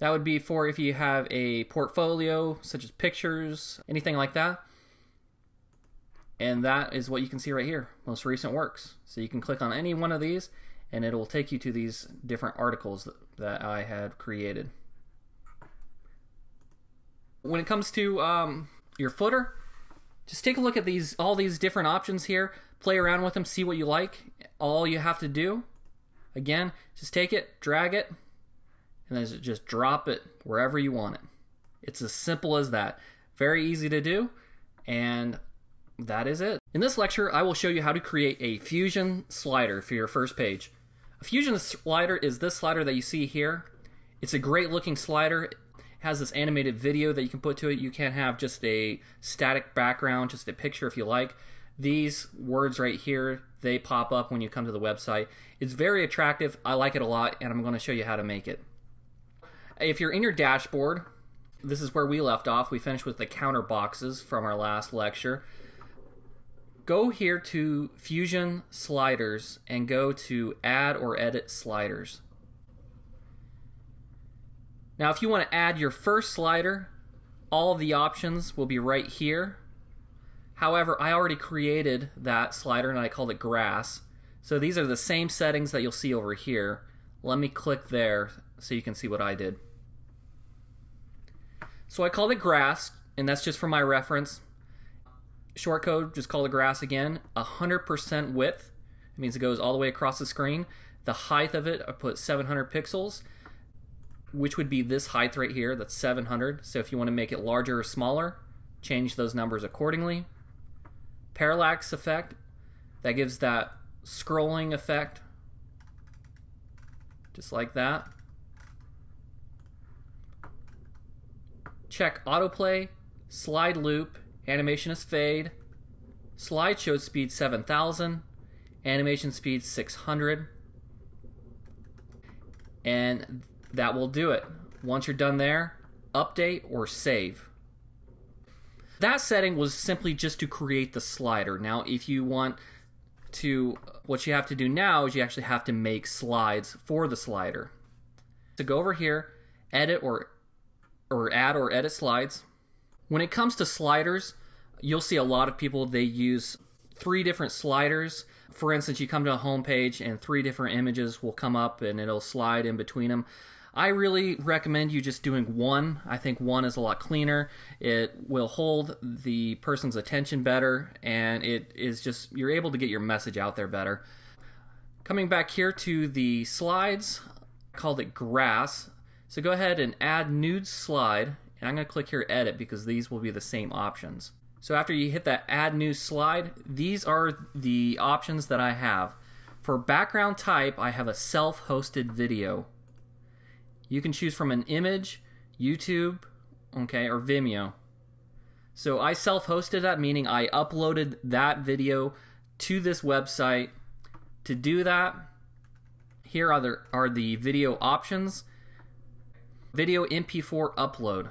That would be for if you have a portfolio, such as pictures, anything like that. And that is what you can see right here, most recent works. So you can click on any one of these and it will take you to these different articles that I had created. When it comes to your footer, just take a look at these, all these different options here, play around with them, see what you like. All you have to do, again, just take it, drag it, and then just drop it wherever you want it. It's as simple as that. Very easy to do, and that is it. In this lecture, I will show you how to create a Fusion Slider for your first page. A Fusion Slider is this slider that you see here. It's a great looking slider. It has this animated video that you can put to it. You can have just a static background, just a picture if you like. These words right here, they pop up when you come to the website. It's very attractive. I like it a lot, and I'm going to show you how to make it. If you're in your dashboard, this is where we left off. We finished with the counter boxes from our last lecture. Go here to Fusion Sliders and go to Add or Edit Sliders. Now if you want to add your first slider, all of the options will be right here. However, I already created that slider and I called it Grass. So these are the same settings that you'll see over here. Let me click there so you can see what I did. So I called it Grass, and that's just for my reference. Shortcode, just call it Grass again. 100% width, it means it goes all the way across the screen. The height of it, I put 700 pixels, which would be this height right here, that's 700. So if you want to make it larger or smaller, change those numbers accordingly. Parallax effect, that gives that scrolling effect, just like that. Check autoplay, slide loop, animation is fade, slideshow speed 7,000, animation speed 600, and that will do it. Once you're done there, update or save. That setting was simply just to create the slider. Now if you want to, what you have to do now is you actually have to make slides for the slider. So go over here, edit or add or edit slides. When it comes to sliders, you'll see a lot of people, they use 3 different sliders. For instance, you come to a home page and 3 different images will come up and it'll slide in between them. I really recommend you just doing one. I think one is a lot cleaner. It will hold the person's attention better, and it is just, you're able to get your message out there better. Coming back here to the slides, I called it Grass. So go ahead and add nude slide. And I'm going to click here edit because these will be the same options. So after you hit that add new slide, these are the options that I have. For background type, I have a self-hosted video. You can choose from an image, YouTube, okay, or Vimeo. So I self-hosted that, meaning I uploaded that video to this website. To do that, here are the video options. Video MP4 upload.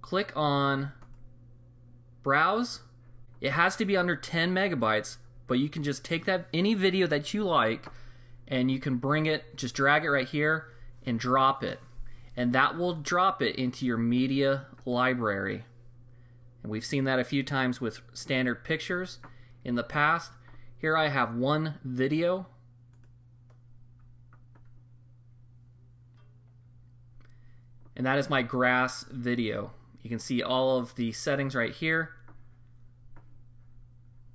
Click on browse. It has to be under 10 megabytes, but you can just take that, any video that you like, and you can bring it, just drag it right here and drop it. And that will drop it into your media library. And we've seen that a few times with standard pictures in the past. Here I have one video. And that is my Grass video. You can see all of the settings right here.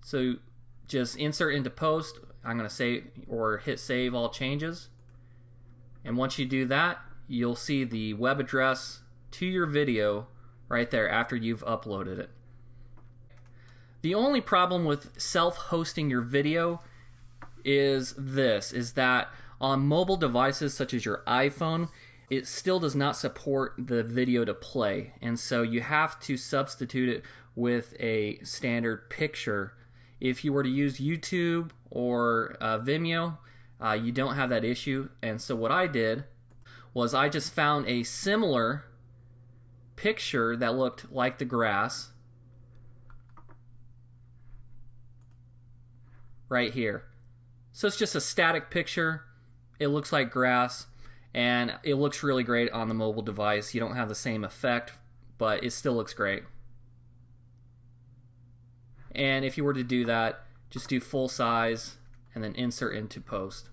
So just insert into post. I'm going to save or hit save all changes. And once you do that, you'll see the web address to your video right there after you've uploaded it. The only problem with self-hosting your video is this, is that on mobile devices such as your iPhone, it still does not support the video to play, and so you have to substitute it with a standard picture. If you were to use YouTube or Vimeo, you don't have that issue, and so what I did was I just found a similar picture that looked like the grass right here. So it's just a static picture. It looks like grass. and it looks really great on the mobile device. You don't have the same effect, but it still looks great. And if you were to do that, just do full size and then insert into post.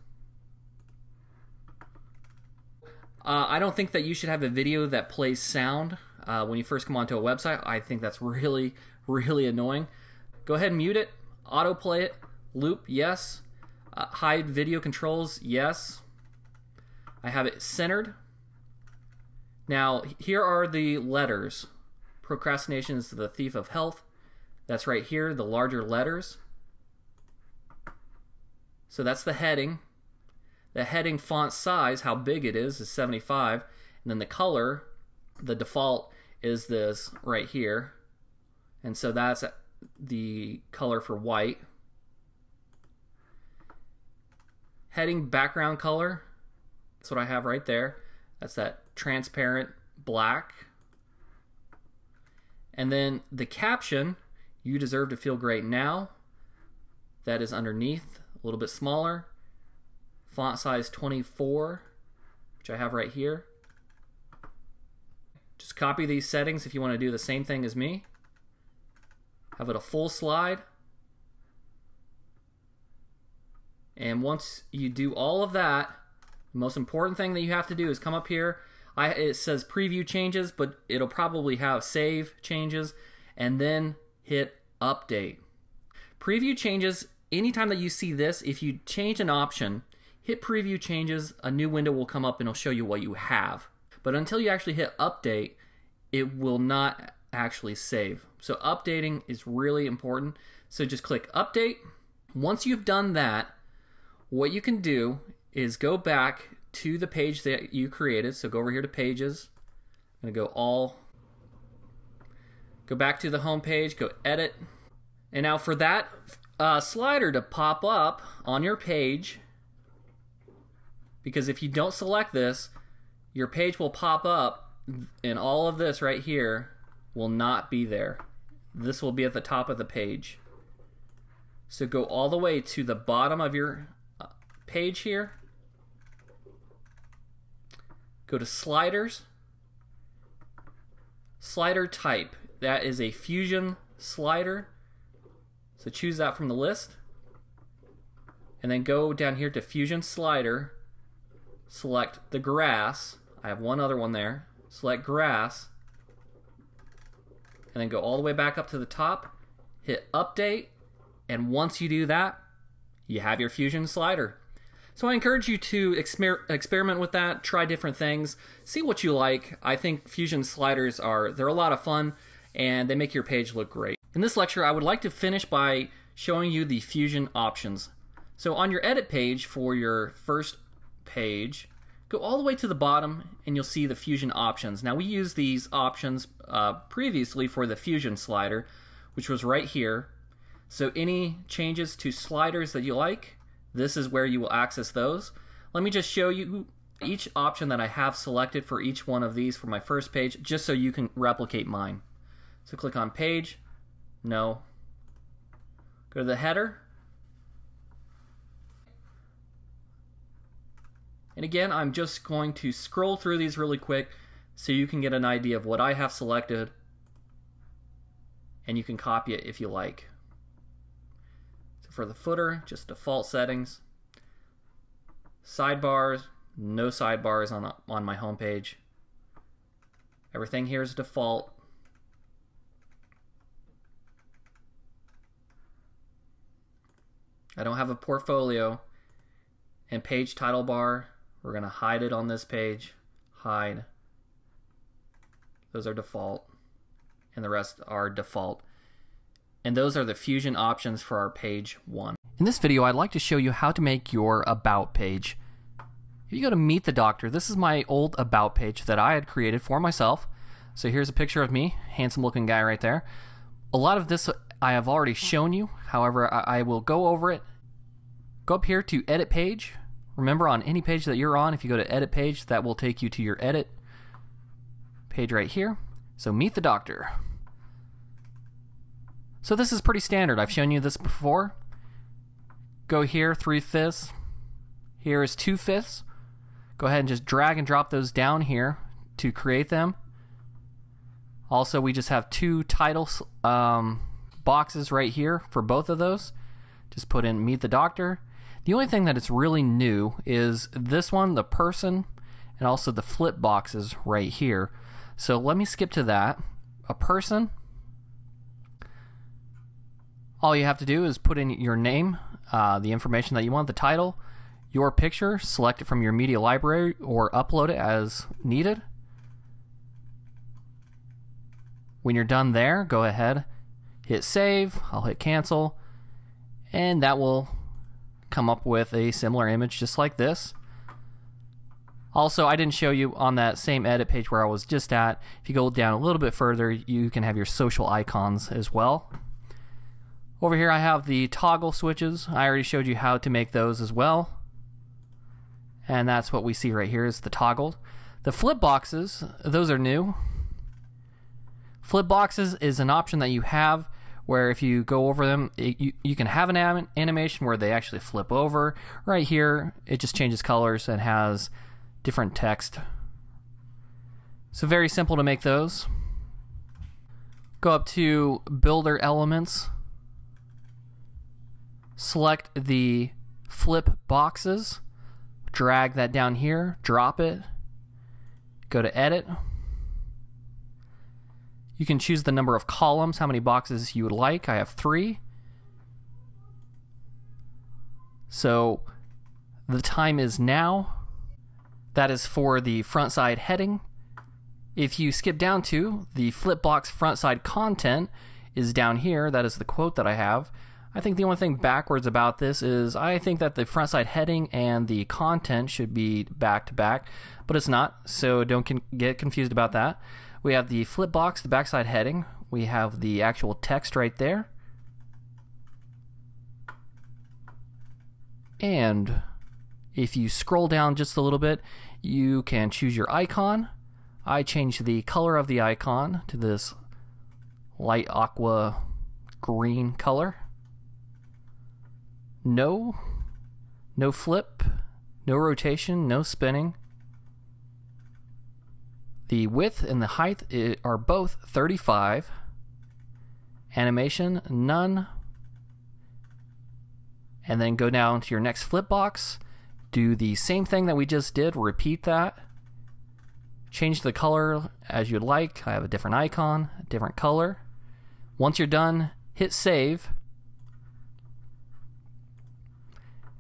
I don't think that you should have a video that plays sound when you first come onto a website. I think that's really, really annoying. Go ahead and mute it, autoplay it, loop, yes. Hide video controls, yes. I have it centered. Now, here are the letters. Procrastination is the thief of health. That's right here, the larger letters. So that's the heading. The heading font size, how big it is 75. And then the color, the default is this right here. And so that's the color for white. Heading background color, that's what I have right there. That's that transparent black. And then the caption, you deserve to feel great now. That is underneath, a little bit smaller. Font size 24, which I have right here. Just copy these settings if you want to do the same thing as me. Have it a full slide. And once you do all of that, the most important thing that you have to do is come up here. It says preview changes, but it'll probably have save changes, and then hit update. Preview changes, anytime that you see this, if you change an option, hit preview changes, a new window will come up and it'll show you what you have. But until you actually hit update, it will not actually save. So updating is really important. So just click update. Once you've done that, what you can do is go back to the page that you created. So go over here to pages. I'm gonna go all, go back to the home page, go edit. And now for that slider to pop up on your page, because if you don't select this, your page will pop up and all of this right here will not be there. This will be at the top of the page. So go all the way to the bottom of your page here, go to sliders, slider type, that is a Fusion slider, so choose that from the list, and then go down here to Fusion Slider, select the grass, I have one other one there, select grass, and then go all the way back up to the top, hit update, and once you do that, you have your Fusion slider. So I encourage you to experiment with that, try different things, see what you like. I think Fusion sliders they're a lot of fun, and they make your page look great. In this lecture, I would like to finish by showing you the Fusion options. So on your edit page for your first page, go all the way to the bottom and you'll see the Fusion options. Now we used these options previously for the Fusion slider, which was right here. So any changes to sliders that you like, this is where you will access those. Let me just show you each option that I have selected for each one of these for my first page, just so you can replicate mine. So click on page, no. Go to the header. And again, I'm just going to scroll through these really quick so you can get an idea of what I have selected, and you can copy it if you like. For the footer, just default settings. Sidebars, no sidebars on my home page. Everything here is default. I don't have a portfolio. And page title bar, we're gonna hide it on this page. Hide. Those are default. And the rest are default. And those are the Fusion options for our page one. In this video, I'd like to show you how to make your About page. If you go to Meet the Doctor, this is my old About page that I had created for myself. So here's a picture of me, handsome looking guy right there. A lot of this I have already shown you, however, I will go over it. Go up here to Edit Page. Remember, on any page that you're on, if you go to Edit Page, that will take you to your edit page right here. So Meet the Doctor. So this is pretty standard. I've shown you this before. Go here, 3/5. Here is 2/5. go ahead and just drag and drop those down here to create them. Also, we just have two title boxes right here for both of those. Just put in Meet the Doctor. The only thing that is really new is this one, the person, and also the flip boxes right here. So let me skip to that. A person. All you have to do is put in your name, the information that you want, the title, your picture, select it from your media library or upload it as needed. When you're done there, go ahead, hit save, I'll hit cancel, and that will come up with a similar image just like this. Also, I didn't show you on that same edit page where I was just at. If you go down a little bit further, you can have your social icons as well. Over here I have the toggle switches. I already showed you how to make those as well. And that's what we see right here is the toggled. The flip boxes, those are new. Flip boxes is an option that you have where if you go over them, you can have an animation where they actually flip over. Right here, it just changes colors and has different text. So very simple to make those. Go up to Builder Elements. Select the flip boxes, drag that down here, drop it, go to edit. You can choose the number of columns, how many boxes you would like. I have 3. So the time is now. That is for the front side heading. If you skip down to the flip box front side content is down here. That is the quote that I have. I think the only thing backwards about this is I think that the front side heading and the content should be back to back, but it's not, so don't get confused about that. We have the flip box, the backside heading. We have the actual text right there. And if you scroll down just a little bit, you can choose your icon. I changed the color of the icon to this light aqua green color. No flip, no rotation, no spinning. The width and the height are both 35. Animation, none. And then go down to your next flip box. Do the same thing that we just did, repeat that. Change the color as you'd like. I have a different icon, a different color. Once you're done, hit save.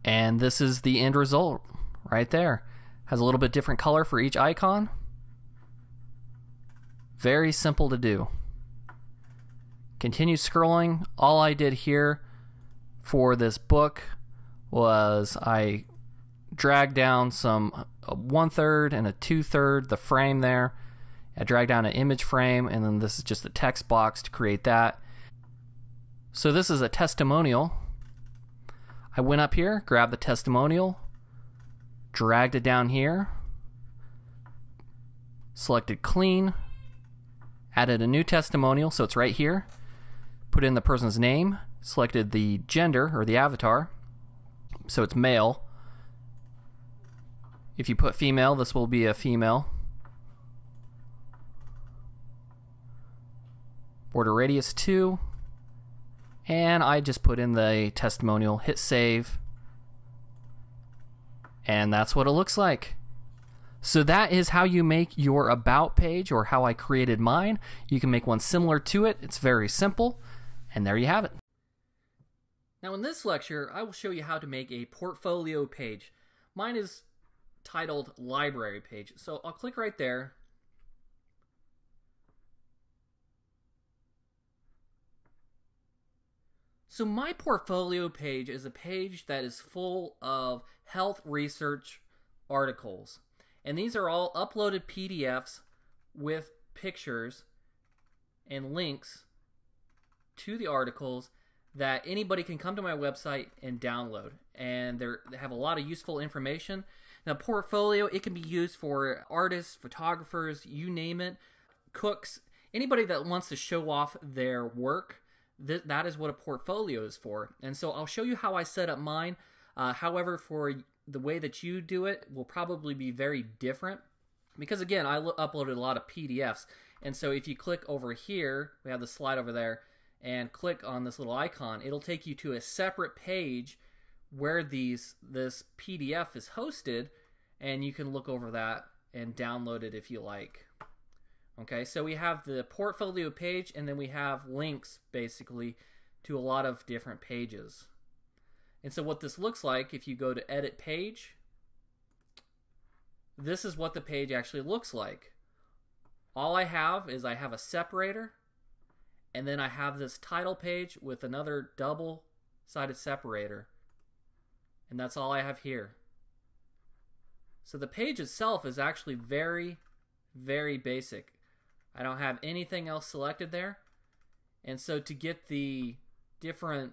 And this is the end result right there. Has a little bit different color for each icon. Very simple to do. Continue scrolling. All I did here for this book was I dragged down some 1/3 and a 2/3, the frame there. I dragged down an image frame, and then this is just the text box to create that. So this is a testimonial. I went up here, grabbed the testimonial, dragged it down here, selected clean, added a new testimonial, so it's right here, put in the person's name, selected the gender or the avatar, so it's male. If you put female, this will be a female. Border radius 2. And I just put in the testimonial, hit save, and that's what it looks like. So that is how you make your about page, or how I created mine. You can make one similar to it. It's very simple, and there you have it. Now in this lecture, I will show you how to make a portfolio page. Mine is titled Library Page, so I'll click right there. So my portfolio page is a page that is full of health research articles. And these are all uploaded PDFs with pictures and links to the articles that anybody can come to my website and download. And they have a lot of useful information. Now, portfolio, it can be used for artists, photographers, you name it, cooks, anybody that wants to show off their work. That is what a portfolio is for. And so I'll show you how I set up mine. However, for the way that you do it will probably be very different, because again, I uploaded a lot of PDFs. And so if you click over here, we have the slide over there, and click on this little icon, it'll take you to a separate page where this PDF is hosted, and you can look over that and download it if you like. Okay, so we have the portfolio page, and then we have links basically to a lot of different pages. And so what this looks like, if you go to edit page, this is what the page actually looks like. All I have is I have a separator, and then I have this title page with another double-sided separator, and that's all I have here. So the page itself is actually very, very basic. I don't have anything else selected there. And so to get the different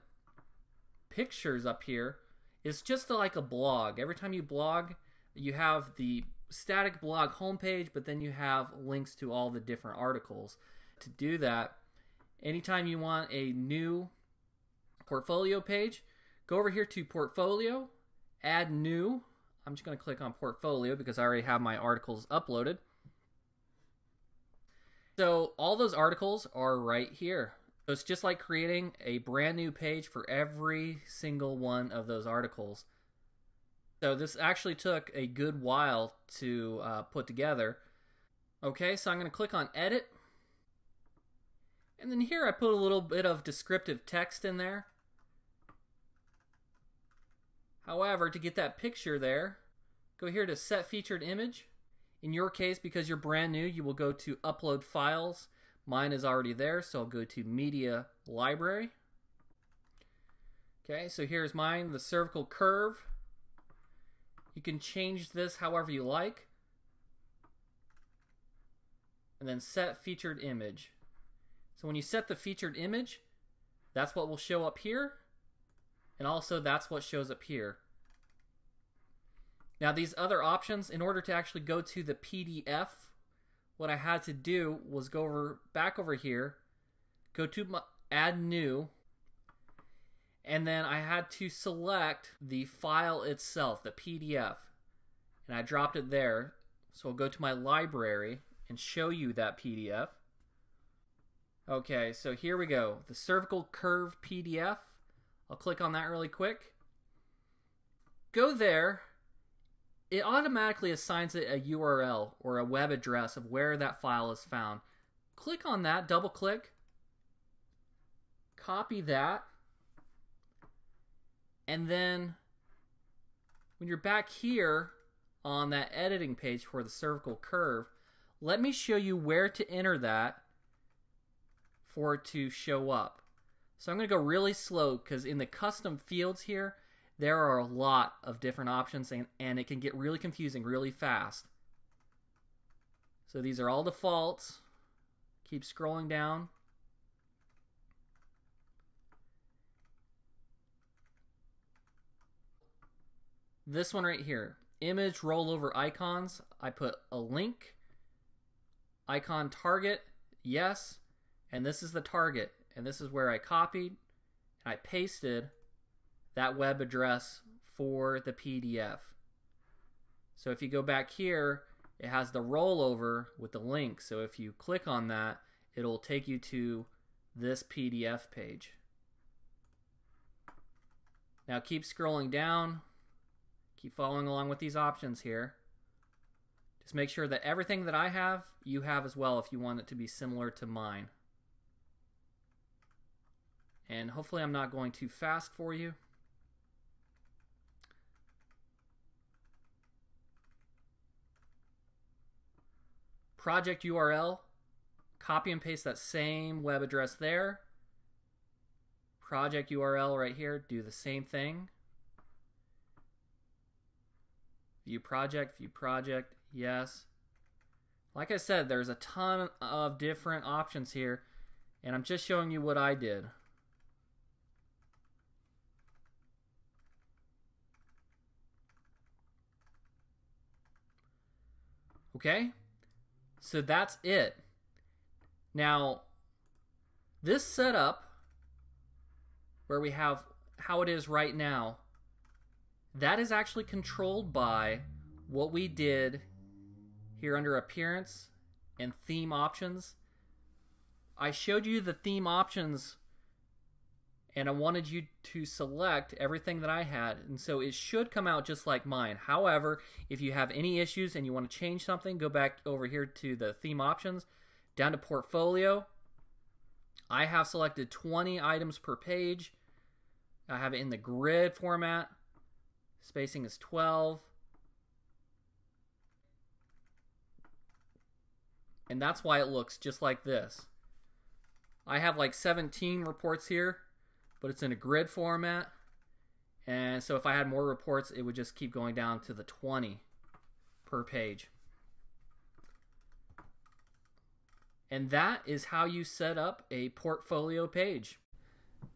pictures up here, it's just like a blog. Every time you blog, you have the static blog homepage, but then you have links to all the different articles. To do that, anytime you want a new portfolio page, go over here to Portfolio, Add New. I'm just going to click on Portfolio because I already have my articles uploaded. So all those articles are right here. So it's just like creating a brand new page for every single one of those articles. So this actually took a good while to put together. Okay, so I'm going to click on Edit. And then here I put a little bit of descriptive text in there. However, to get that picture there, go here to Set Featured Image. In your case, because you're brand new, you will go to Upload Files. Mine is already there, so I'll go to Media Library. Okay, so here's mine, the cervical curve. You can change this however you like. And then Set Featured Image. So when you set the featured image, that's what will show up here. And also that's what shows up here. Now these other options, in order to actually go to the PDF, what I had to do was go over back over here, go to Add New, and then I had to select the file itself, the PDF, and I dropped it there. So I'll go to my library and show you that PDF. Okay, so here we go, the cervical curve PDF. I'll click on that really quick. Go there. It automatically assigns it a URL or a web address of where that file is found. Click on that, double click, copy that, and then when you're back here on that editing page for the cervical curve, let me show you where to enter that for it to show up. So I'm going to go really slow because in the custom fields here, there are a lot of different options, and it can get really confusing really fast. So these are all defaults. Keep scrolling down. This one right here, image rollover icons. I put a link, icon target, yes, and this is the target. And this is where I copied and I pasted that web address for the PDF. So if you go back here, it has the rollover with the link. So if you click on that, it'll take you to this PDF page. Now keep scrolling down. Keep following along with these options here. Just make sure that everything that I have, you have as well if you want it to be similar to mine. And hopefully I'm not going too fast for you. Project URL, copy and paste that same web address there. Project URL right here, do the same thing. View project, yes. Like I said, there's a ton of different options here, and I'm just showing you what I did. Okay, so that's it. Now, this setup where we have how it is right now That is actually controlled by what we did here under Appearance and Theme Options. I showed you the theme options and I wanted you to select everything that I had, and so it should come out just like mine. However, if you have any issues and you want to change something, go back over here to the theme options, down to portfolio. I have selected 20 items per page. I have it in the grid format. Spacing is 12. And that's why it looks just like this. I have like 17 reports here, but it's in a grid format. And so if I had more reports, it would just keep going down to the 20 per page. And that is how you set up a portfolio page.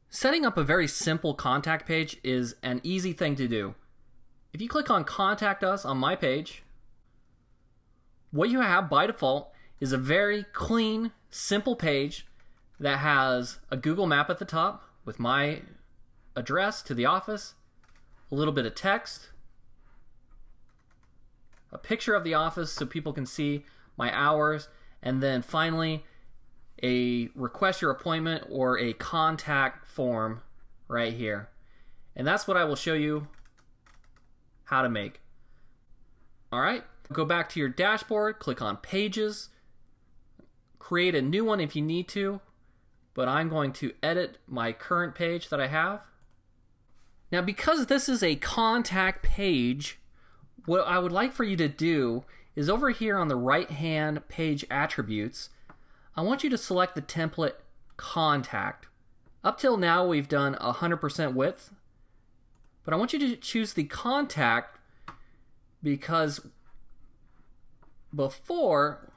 Setting up a very simple contact page is an easy thing to do. If you click on Contact Us on my page, what you have by default is a very clean, simple page that has a Google map at the top with my address to the office, a little bit of text, a picture of the office so people can see my hours, and then finally a request your appointment or a contact form right here. And that's what I will show you how to make. All right, go back to your dashboard, click on Pages, create a new one if you need to, but I'm going to edit my current page that I have. Now, because this is a contact page, what I would like for you to do is over here on the right-hand page attributes, I want you to select the template contact. Up till now, we've done 100% width, but I want you to choose the contact because before,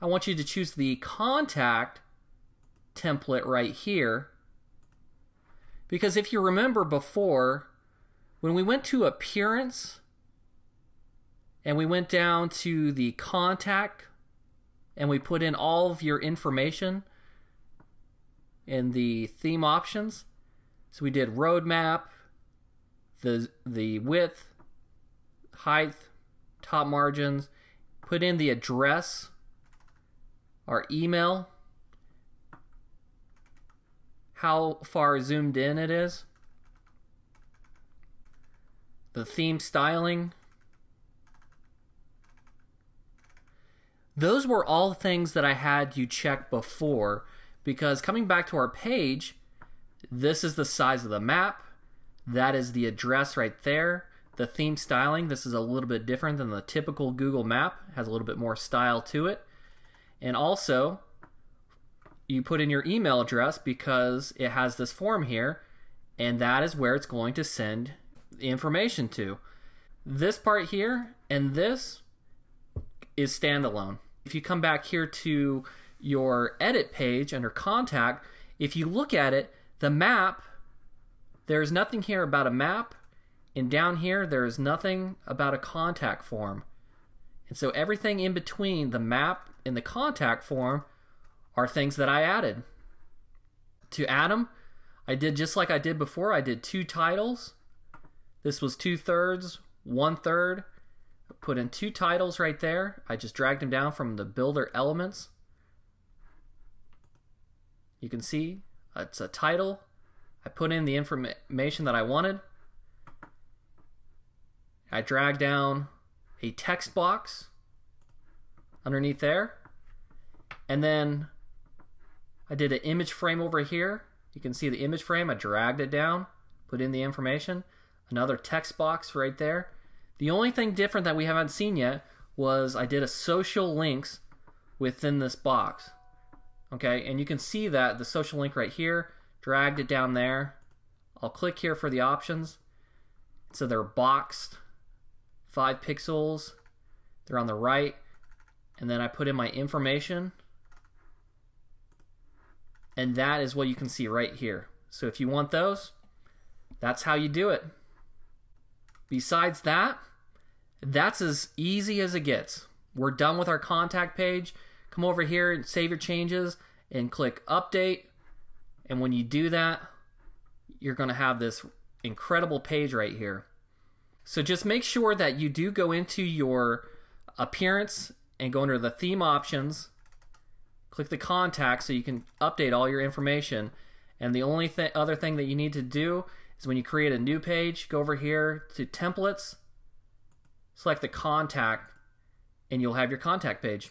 I want you to choose the contact template right here, because if you remember before, when we went to Appearance and we went down to the contact and we put in all of your information in the theme options, so we did roadmap, the width, height, top margins, put in the address, our email, how far zoomed in it is, the theme styling. Those were all things that I had you check before, because coming back to our page, this is the size of the map, that is the address right there, the theme styling. This is a little bit different than the typical Google map, it has a little bit more style to it. And also, you put in your email address because it has this form here, and that is where it's going to send the information to. This part here and this is standalone. If you come back here to your edit page under contact, if you look at it, the map, there's nothing here about a map, and down here there is nothing about a contact form. And so everything in between the map in the contact form are things that I added. To add them, I did just like I did before. I did two titles. This was 2/3, 1/3. I put in two titles right there. I just dragged them down from the builder elements. You can see it's a title. I put in the information that I wanted. I dragged down a text box underneath there, and then I did an image frame over here. You can see the image frame. I dragged it down, put in the information, another text box right there. The only thing different that we haven't seen yet was I did a social links within this box. Okay, and you can see that the social link right here, dragged it down there. I'll click here for the options. So they're boxed, 5 pixels, they're on the right. And then I put in my information, and that is what you can see right here. So if you want those, that's how you do it. Besides that, that's as easy as it gets. We're done with our contact page. Come over here and save your changes and click update. And when you do that, you're going to have this incredible page right here. So just make sure that you do go into your appearance and go under the theme options, click the contact so you can update all your information. And the only other thing that you need to do is when you create a new page, go over here to templates, select the contact, and you'll have your contact page.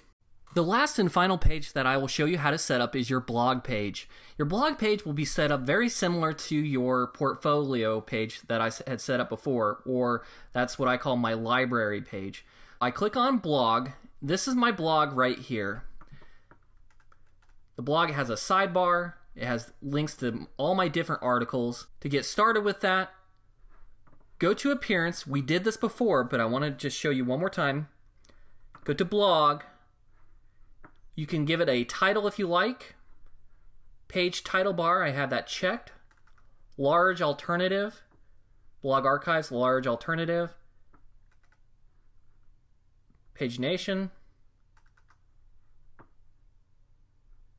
The last and final page that I will show you how to set up is your blog page. Your blog page will be set up very similar to your portfolio page that I had set up before, or that's what I call my library page. I click on blog. This is my blog right here. The blog has a sidebar. It has links to all my different articles. To get started with that, go to appearance. We did this before, but I want to just show you one more time. Go to blog. You can give it a title if you like. Page title bar, I have that checked. Large alternative. Blog archives, large alternative. Pagination.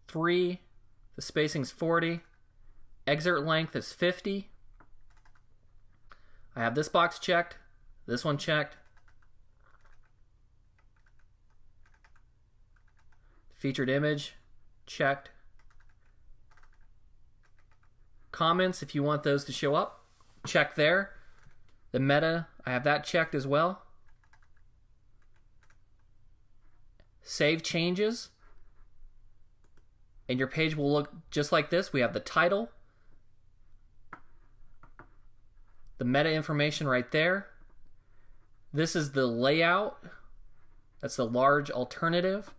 3. The spacing's 40. Excerpt length is 50. I have this box checked. This one checked. Featured image, checked. Comments, if you want those to show up, check there. The meta, I have that checked as well. Save changes. And your page will look just like this. We have the title, the meta information right there. This is the layout. That's the large alternative.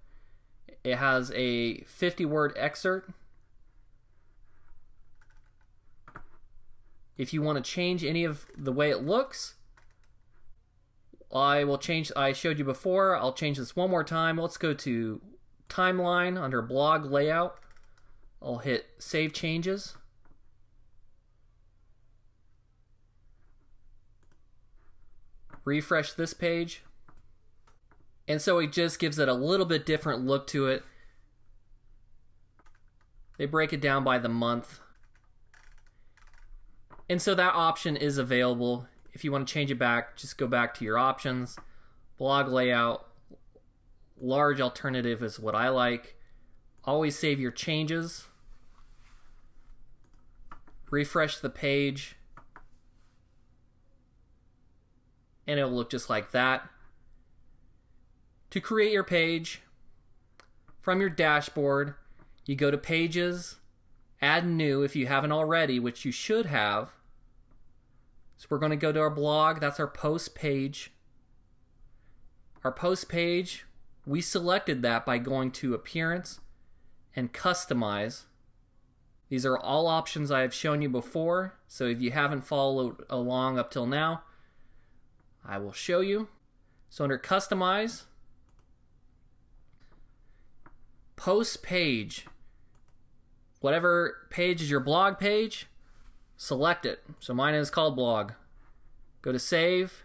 It has a 50-word excerpt. If you want to change any of the way it looks, I will change, I showed you before, I'll change this one more time. Let's go to timeline under blog layout. I'll hit save changes. Refresh this page. And so it just gives it a little bit different look to it. They break it down by the month. And so that option is available. If you want to change it back, just go back to your options. Blog layout, large alternative is what I like. Always save your changes. Refresh the page. And it'll look just like that. To create your page, from your dashboard, you go to Pages, Add New if you haven't already, which you should have. So we're going to go to our blog. That's our post page. Our post page, we selected that by going to Appearance and Customize. These are all options I have shown you before, so if you haven't followed along up till now, I will show you. So under Customize, post page, whatever page is your blog page, select it. So mine is called blog. Go to save,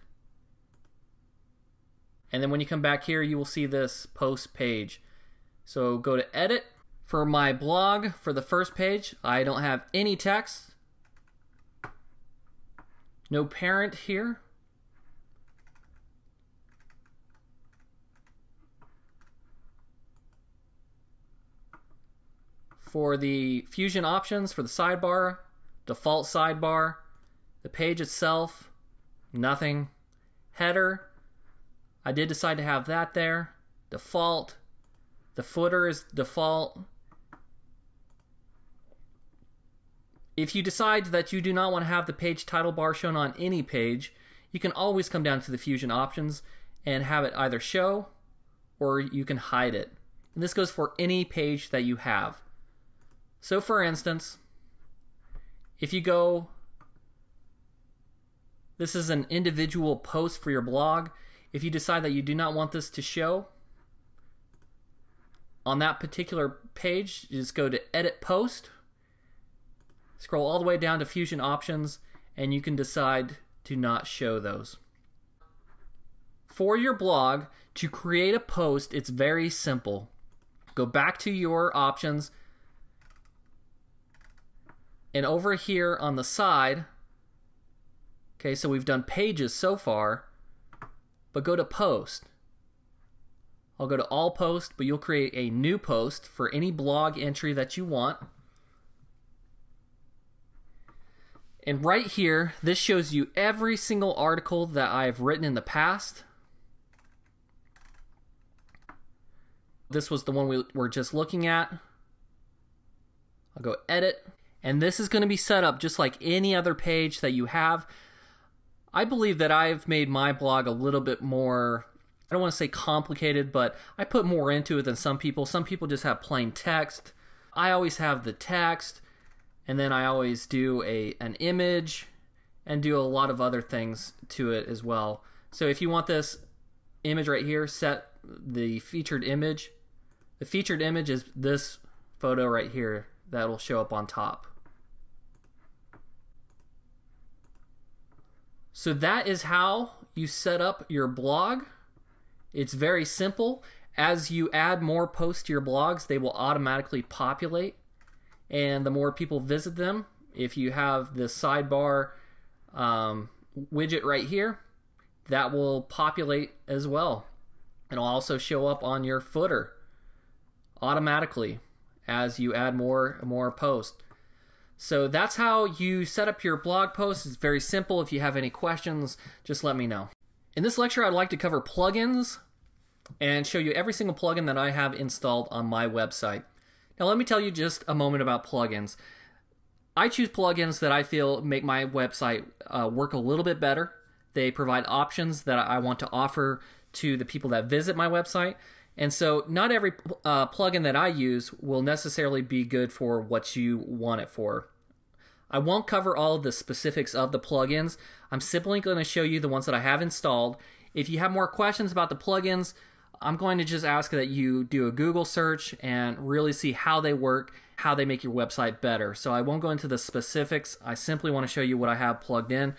and then when you come back here you will see this post page. So go to edit. For my blog, for the first page, I don't have any text, no parent here. For the Fusion options, for the sidebar, default sidebar, the page itself, nothing. Header, I did decide to have that there. Default, the footer is default. If you decide that you do not want to have the page title bar shown on any page, you can always come down to the Fusion options and have it either show or you can hide it. And this goes for any page that you have. So for instance, if you go, this is an individual post for your blog. If you decide that you do not want this to show on that particular page, you just go to Edit Post, scroll all the way down to Fusion Options, and you can decide to not show those. For your blog, to create a post, it's very simple. Go back to your options And over here on the side, okay, so we've done pages so far, but go to post. I'll go to all posts, but you'll create a new post for any blog entry that you want. And right here, this shows you every single article that I've written in the past. This was the one we were just looking at. I'll go edit. And this is going to be set up just like any other page that you have. I believe that I've made my blog a little bit more, I don't want to say complicated, but I put more into it than some people. Some people just have plain text. I always have the text, and then I always do an image and do a lot of other things to it as well. So if you want this image right here, set the featured image. The featured image is this photo right here that'll show up on top. So that is how you set up your blog. It's very simple. As you add more posts to your blogs, they will automatically populate. And the more people visit them, if you have this sidebar widget right here, that will populate as well. It'll also show up on your footer automatically as you add more and more posts. So that's how you set up your blog posts. It's very simple. If you have any questions, just let me know. In this lecture, I'd like to cover plugins and show you every single plugin that I have installed on my website. Now let me tell you just a moment about plugins. I choose plugins that I feel make my website work a little bit better. They provide options that I want to offer to the people that visit my website. And so not every plugin that I use will necessarily be good for what you want it for. I won't cover all of the specifics of the plugins. I'm simply going to show you the ones that I have installed. If you have more questions about the plugins, I'm going to just ask that you do a Google search and really see how they work, how they make your website better. So I won't go into the specifics. I simply want to show you what I have plugged in.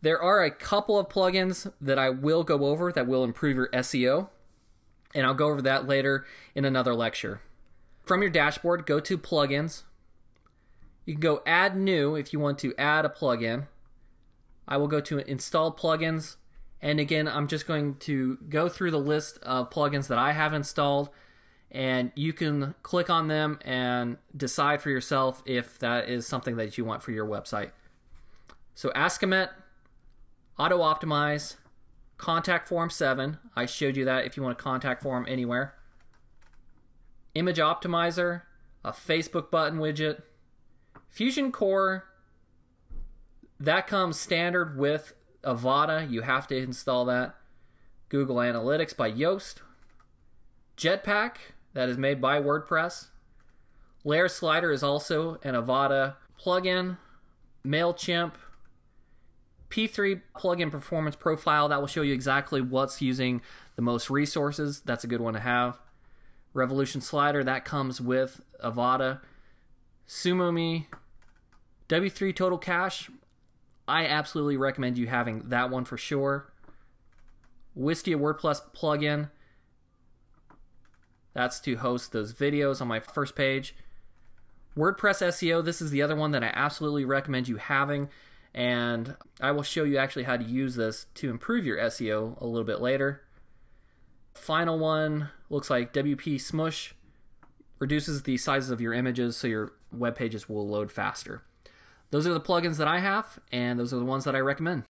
There are a couple of plugins that I will go over that will improve your SEO, and I'll go over that later in another lecture. From your dashboard, go to plugins. You can go add new if you want to add a plugin. I will go to install plugins. And again, I'm just going to go through the list of plugins that I have installed, and you can click on them and decide for yourself if that is something that you want for your website. So Akismet, Auto-Optimize, Contact Form 7. I showed you that if you want to contact form anywhere. Image Optimizer, a Facebook button widget, Fusion Core. That comes standard with Avada, you have to install that. Google Analytics by Yoast. Jetpack, that is made by WordPress. Layer Slider is also an Avada plugin. MailChimp. P3 Plugin Performance Profile, that will show you exactly what's using the most resources. That's a good one to have. Revolution Slider, that comes with Avada. SumoMe. W3 Total Cache. I absolutely recommend you having that one for sure. Wistia WordPress plugin. That's to host those videos on my first page. WordPress SEO, this is the other one that I absolutely recommend you having, and I will show you actually how to use this to improve your SEO a little bit later. Final one looks like WP Smush. Reduces the sizes of your images so your web pages will load faster. Those are the plugins that I have, and those are the ones that I recommend.